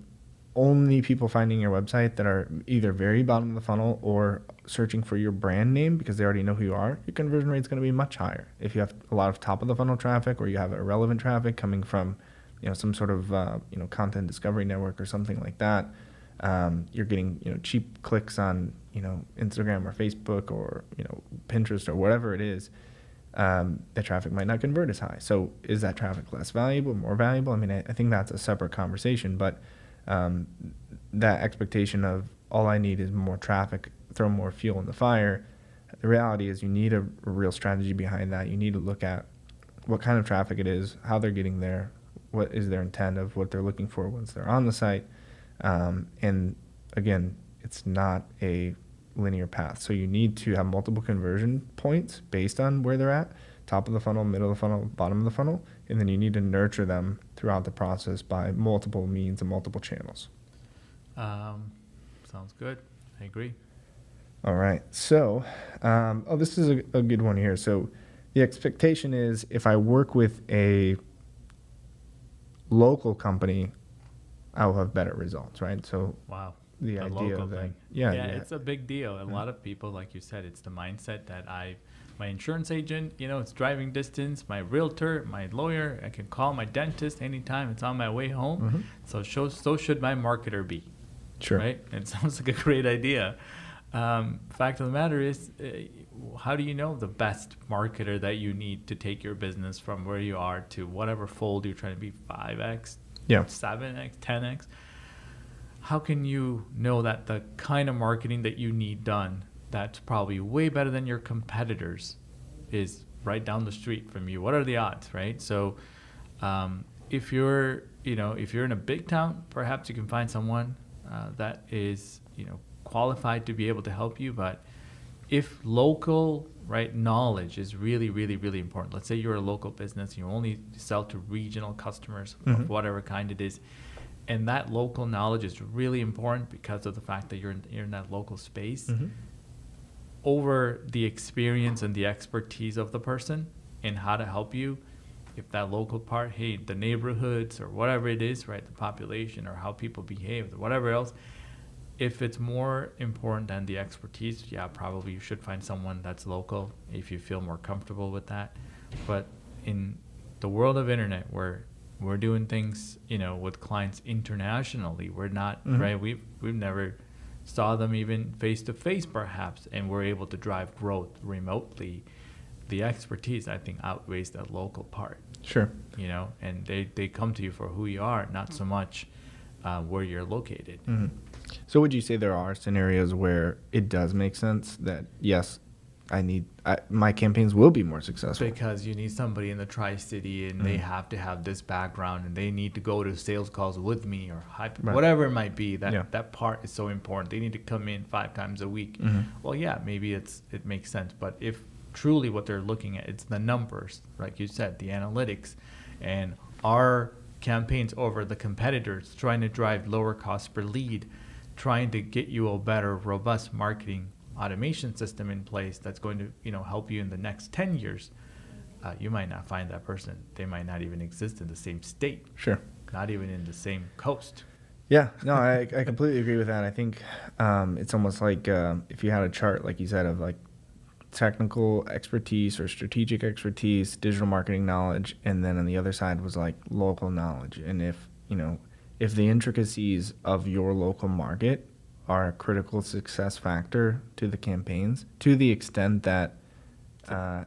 only people finding your website that are either very bottom of the funnel or searching for your brand name because they already know who you are, your conversion rate is going to be much higher. If you have a lot of top of the funnel traffic, or you have irrelevant traffic coming from, you know, some sort of, you know, content discovery network or something like that, you're getting, you know, cheap clicks on, you know, Instagram or Facebook or, you know, Pinterest or whatever it is. the traffic might not convert as high. So is that traffic less valuable, more valuable? I mean, I think that's a separate conversation, but that expectation of all I need is more traffic, throw more fuel in the fire. The reality is you need a real strategy behind that. You need to look at what kind of traffic it is, how they're getting there, what is their intent of what they're looking for once they're on the site. And again, it's not a linear path. So you need to have multiple conversion points based on where they're at, top of the funnel, middle of the funnel, bottom of the funnel. And then you need to nurture them throughout the process by multiple means and multiple channels. Sounds good. I agree. All right. So, oh, this is a good one here. So the expectation is if I work with a local company, I will have better results, right? So wow, the idea of that, yeah, it's a big deal. A lot of people, like you said, it's the mindset that my insurance agent, you know, it's driving distance, my realtor, my lawyer, I can call my dentist anytime, it's on my way home. Mm-hmm. So should my marketer be. Sure. Right? It sounds like a great idea. Fact of the matter is, how do you know the best marketer that you need to take your business from where you are to whatever fold you're trying to be, 5x, 7x, 10x? How can you know that the kind of marketing that you need done that's probably way better than your competitors is right down the street from you? What are the odds, right? So if you're, you know, if you're in a big town, perhaps you can find someone that is, you know, qualified to be able to help you. But if local, right, knowledge is really, really, really important. Let's say you're a local business and you only sell to regional customers, mm-hmm, of whatever kind it is. And that local knowledge is really important because of the fact that you're in that local space, mm-hmm, over the experience and the expertise of the person and how to help you. If that local part, hey, the neighborhoods or whatever it is, right, the population or how people behave or whatever else, if it's more important than the expertise, yeah, probably you should find someone that's local if you feel more comfortable with that. But in the world of internet where we're doing things, you know, with clients internationally, we're not, mm-hmm, right, we've never saw them even face to face perhaps, and we're able to drive growth remotely. The expertise, I think, outweighs that local part. Sure. You know, and they come to you for who you are, not so much where you're located. Mm-hmm. So would you say there are scenarios where it does make sense that, yes, my campaigns will be more successful? Because you need somebody in the Tri-City and, mm-hmm, they have to have this background and they need to go to sales calls with me or whatever it might be. That, yeah, that part is so important. They need to come in 5 times a week. Mm-hmm. Well, yeah, maybe it makes sense. But if truly what they're looking at, it's the numbers, like you said, the analytics, and our campaigns over the competitors, trying to drive lower cost per lead, trying to get you a better, robust marketing automation system in place that's going to, you know, help you in the next 10 years, you might not find that person. They might not even exist in the same state. Sure. Not even in the same coast. Yeah. No, I completely agree with that. I think it's almost like if you had a chart, like you said, of like technical expertise or strategic expertise, digital marketing knowledge, and then on the other side was like local knowledge. And if, you know, if the intricacies of your local market are a critical success factor to the campaigns, to the extent that I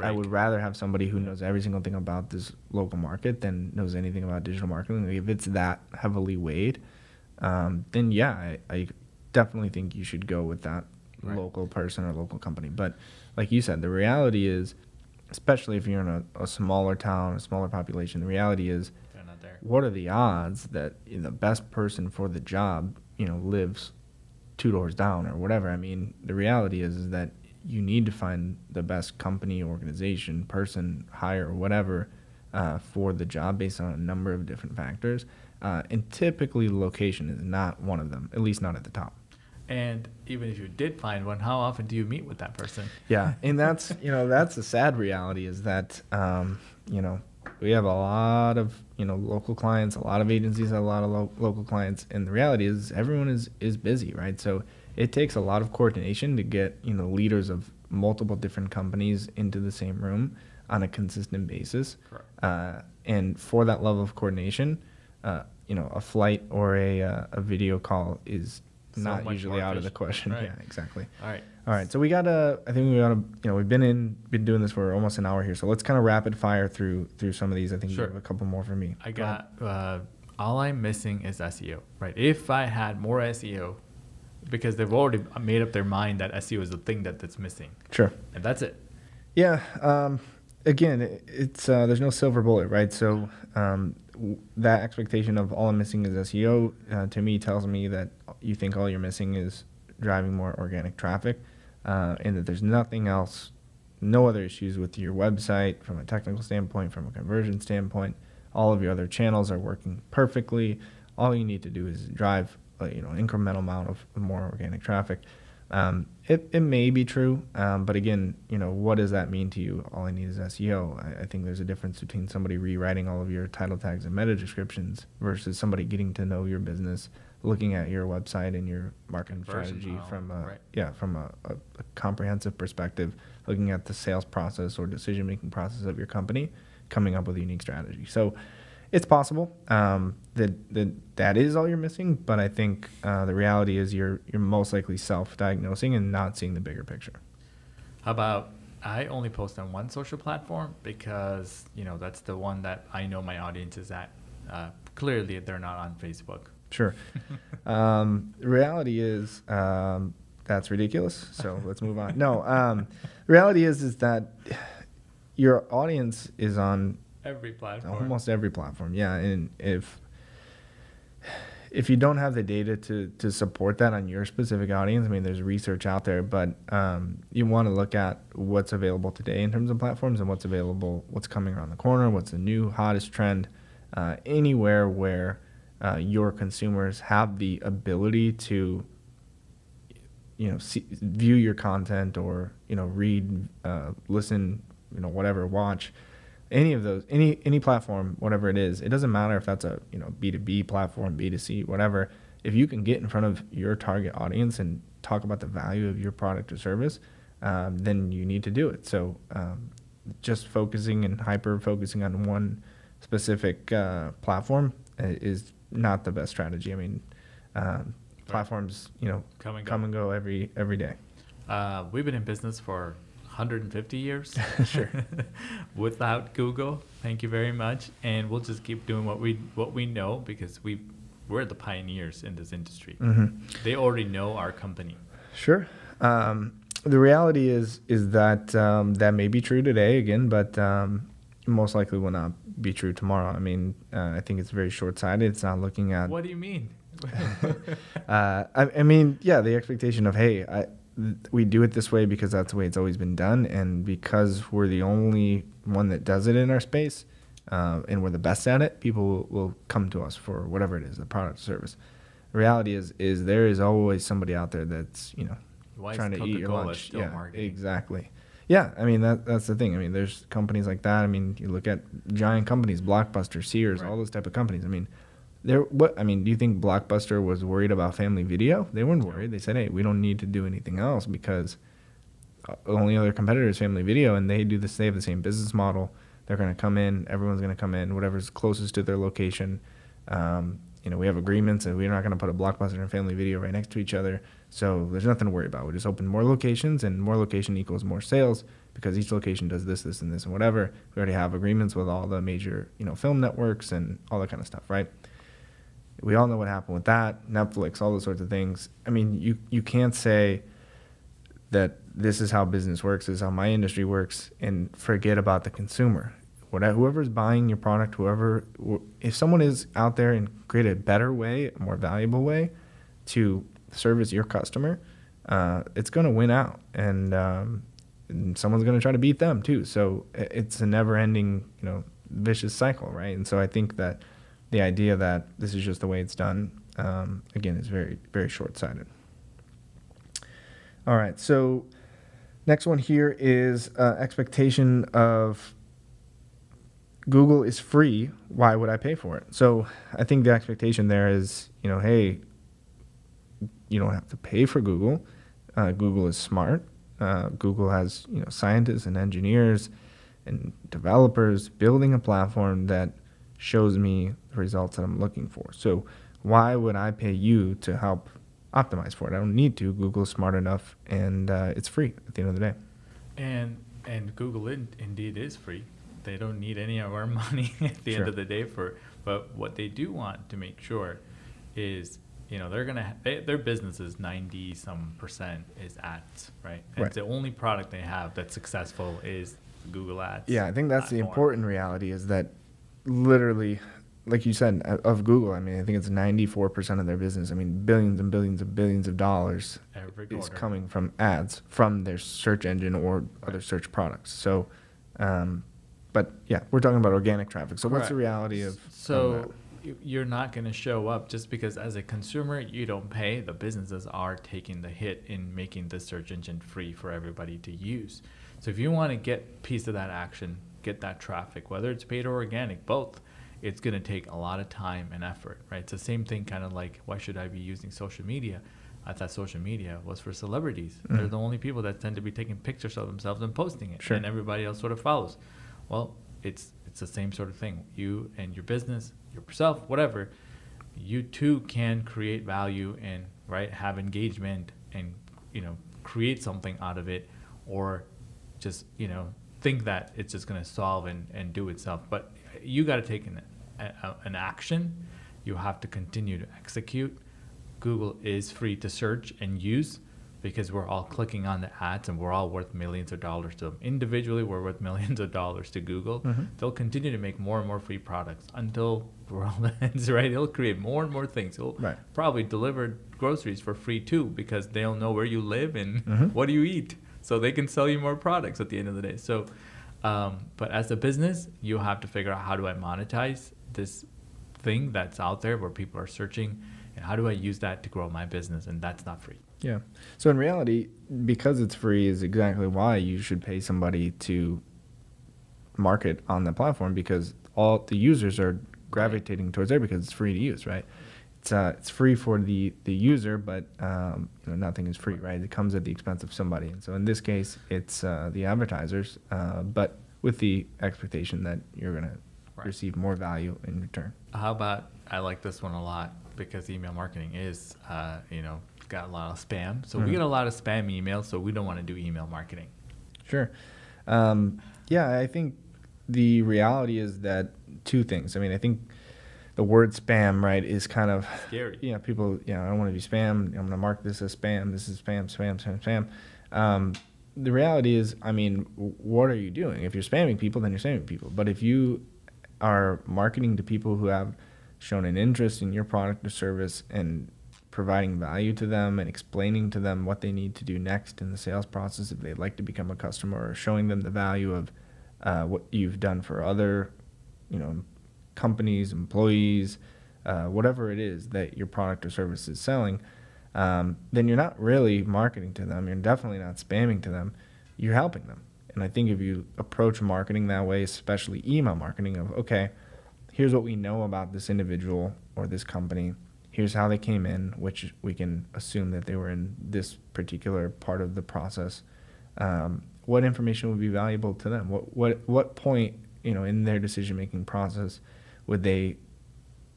would rather have somebody who knows every single thing about this local market than knows anything about digital marketing. If it's that heavily weighed, then yeah, I definitely think you should go with that local person or local company. But like you said, the reality is, especially if you're in a smaller town, a smaller population, the reality is, what are the odds that the best person for the job, you know, lives 2 doors down or whatever? I mean, the reality is that you need to find the best company, organization, person, hire, whatever, for the job based on a number of different factors. And typically location is not one of them, at least not at the top. And even if you did find one, how often do you meet with that person? Yeah. And that's, you know, that's the sad reality is that, you know, we have a lot of, you know, local clients, a lot of agencies, a lot of local clients. And the reality is everyone is busy, right? So it takes a lot of coordination to get, you know, leaders of multiple different companies into the same room on a consistent basis. Correct. And for that level of coordination, you know, a flight or a video call is not usually out of the question. Right. Yeah, exactly. All right. So we got to, I think we got to, you know, we've been doing this for almost an hour here. So let's kind of rapid fire through some of these. I think you have a couple more for me. I got, all I'm missing is SEO, right? If I had more SEO, because they've already made up their mind that SEO is the thing that's missing. Sure. And that's it. Yeah. Again, it's there's no silver bullet, right? So that expectation of all I'm missing is SEO to me tells me that you think all you're missing is driving more organic traffic and that there's nothing else, no other issues with your website from a technical standpoint, from a conversion standpoint. All of your other channels are working perfectly. All you need to do is drive an incremental amount of more organic traffic. It may be true, but again, what does that mean to you? All I need is SEO. I think there's a difference between somebody rewriting all of your title tags and meta descriptions versus somebody getting to know your business, looking at your website and your marketing strategy from a comprehensive perspective, looking at the sales process or decision-making process of your company, coming up with a unique strategy. So it's possible that is all you're missing, but I think the reality is you're most likely self-diagnosing and not seeing the bigger picture. How about I only post on one social platform because that's the one that I know my audience is at. Clearly, they're not on Facebook. Sure. The reality is that's ridiculous. So let's move on. No, the reality is that your audience is on every platform. Almost every platform, yeah. And if you don't have the data to support that on your specific audience, I mean, there's research out there, but you want to look at what's available today in terms of platforms and what's available, what's coming around the corner, what's the new hottest trend, anywhere where your consumers have the ability to, view your content or, read, listen, whatever, watch. Any of those, any platform, whatever it is, it doesn't matter if that's a B2B platform, B2C, whatever. If you can get in front of your target audience and talk about the value of your product or service, then you need to do it. So just focusing and hyper-focusing on one specific platform is not the best strategy. I mean, platforms come and go every day. We've been in business for 150 years sure without Google. Thank you very much, and we'll just keep doing what we know because we're the pioneers in this industry. Mm-hmm. They already know our company. Sure. The reality is that that may be true today again, but most likely will not be true tomorrow. I mean, I think it's very short-sighted. It's not looking at. What do you mean? I mean, yeah, the expectation of hey, we do it this way because that's the way it's always been done. And because we're the only one that does it in our space and we're the best at it, people will come to us for whatever it is, the product or service. The reality is there is always somebody out there that's, trying to eat your lunch. Yeah, marketing. Exactly. Yeah. I mean, that's the thing. I mean, there's companies like that. I mean, you look at giant companies, Blockbuster, Sears, all those type of companies. I mean, do you think Blockbuster was worried about Family Video? They weren't worried. They said, hey, we don't need to do anything else because the only other competitor is Family Video, and they have the same business model. They're going to come in. Everyone's going to come in, whatever's closest to their location. We have agreements, and we're not going to put a Blockbuster and Family Video right next to each other. So there's nothing to worry about. We just open more locations, and more location equals more sales because each location does this, this, and this, and whatever. We already have agreements with all the major film networks and all that kind of stuff, right? We all know what happened with that, Netflix, all those sorts of things. I mean, you can't say that this is how business works, this is how my industry works, and forget about the consumer. Whoever's buying your product, if someone is out there and create a better way, a more valuable way to service your customer, it's going to win out. And someone's going to try to beat them too. So it's a never-ending, vicious cycle, right? And so I think that the idea that this is just the way it's done, again, is very, very short-sighted. All right, so next one here is expectation of Google is free. Why would I pay for it? So I think the expectation there is, hey, you don't have to pay for Google. Google is smart. Google has, scientists and engineers and developers building a platform that shows me the results that I'm looking for. So why would I pay you to help optimize for it. I don't need to. Google's smart enough, and it's free at the end of the day. And Google indeed is free. They don't need any of our money at the end of the day for. But what they do want to make sure is, you know, they're gonna their business is 90-some% is ads, right? Right. It's the only product they have that's successful is Google Ads. Yeah, I think that's the important reality, is that literally, like you said, of Google, I mean, I think it's 94% of their business. I mean, billions and billions and billions of dollars is coming from ads from their search engine or other search products. So, but yeah, we're talking about organic traffic. So what's the reality of that? You're not going to show up just because as a consumer, you don't pay. The businesses are taking the hit in making the search engine free for everybody to use. So if you want to get a piece of that action, get that traffic, whether it's paid or organic, both, it's going to take a lot of time and effort, right? It's the same thing, kind of like, why should I be using social media? I thought social media was for celebrities. Mm. They're the only people that tend to be taking pictures of themselves and posting it, and everybody else sort of follows. Well, it's the same sort of thing. You and your business, yourself, whatever, you too can create value and have engagement and create something out of it, or just think that it's just going to solve and do itself. But you got to take an action. You have to continue to execute. Google is free to search and use because we're all clicking on the ads and we're all worth millions of dollars to them. Individually, we're worth millions of dollars to Google. Mm-hmm. They'll continue to make more and more free products until the world ends, right? They'll create more and more things. They'll probably deliver groceries for free too, because they'll know where you live and what do you eat. So they can sell you more products at the end of the day. So, but as a business, you have to figure out, how do I monetize this thing that's out there where people are searching, and how do I use that to grow my business? And that's not free. Yeah. So in reality, because it's free is exactly why you should pay somebody to market on the platform, because all the users are gravitating towards there because it's free to use, right? It's free for the user, but nothing is free, right? It comes at the expense of somebody. And so in this case, it's the advertisers, but with the expectation that you're going to receive more value in return. How about, I like this one a lot because email marketing is, got a lot of spam. So we get a lot of spam emails, so we don't want to do email marketing. Sure. Yeah, I think the reality is that two things. I mean, I think the word spam, right, is kind of scary. Yeah, people, I don't want to be spam. I'm going to mark this as spam. This is spam, spam, spam, spam. The reality is, I mean, what are you doing? If you're spamming people, then you're spamming people. But if you are marketing to people who have shown an interest in your product or service and providing value to them and explaining to them what they need to do next in the sales process if they'd like to become a customer, or showing them the value of what you've done for other, companies, employees, whatever it is that your product or service is selling, then you're not really marketing to them. You're definitely not spamming to them. You're helping them. And I think if you approach marketing that way, especially email marketing, of, okay, here's what we know about this individual or this company. Here's how they came in, which we can assume that they were in this particular part of the process. What information would be valuable to them? What point, in their decision-making process would they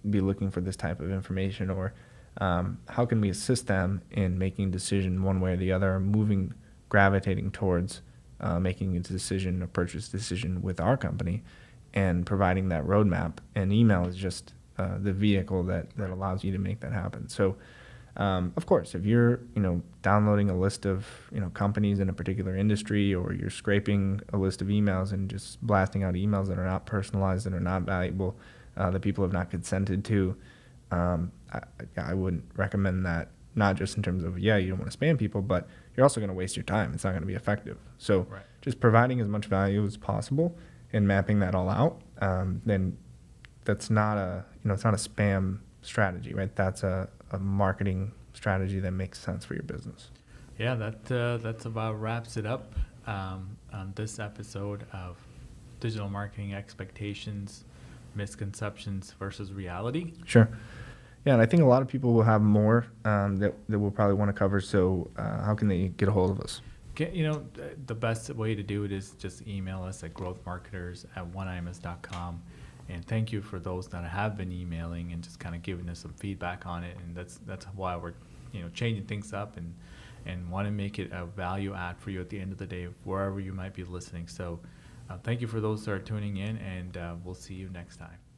be looking for this type of information, or how can we assist them in making decision one way or the other, or gravitating towards making a decision, a purchase decision with our company, and providing that roadmap. And email is just the vehicle that allows you to make that happen. So, of course, if you're downloading a list of companies in a particular industry, or you're scraping a list of emails and just blasting out emails that are not personalized, that are not valuable, that people have not consented to, I wouldn't recommend that, not just in terms of, you don't want to spam people, but you're also going to waste your time. It's not going to be effective. So just providing as much value as possible and mapping that all out, then that's not a, it's not a spam strategy, right? That's a marketing strategy that makes sense for your business. Yeah, that's about wraps it up on this episode of Digital Marketing Expectations, Misconceptions versus Reality. Sure. Yeah, and I think a lot of people will have more that we'll probably want to cover. So how can they get a hold of us? The best way to do it is just email us at growthmarketers@oneimus.com. And thank you for those that have been emailing and just kind of giving us some feedback on it. And that's why we're changing things up and want to make it a value add for you at the end of the day, wherever you might be listening. So thank you for those that are tuning in, and we'll see you next time.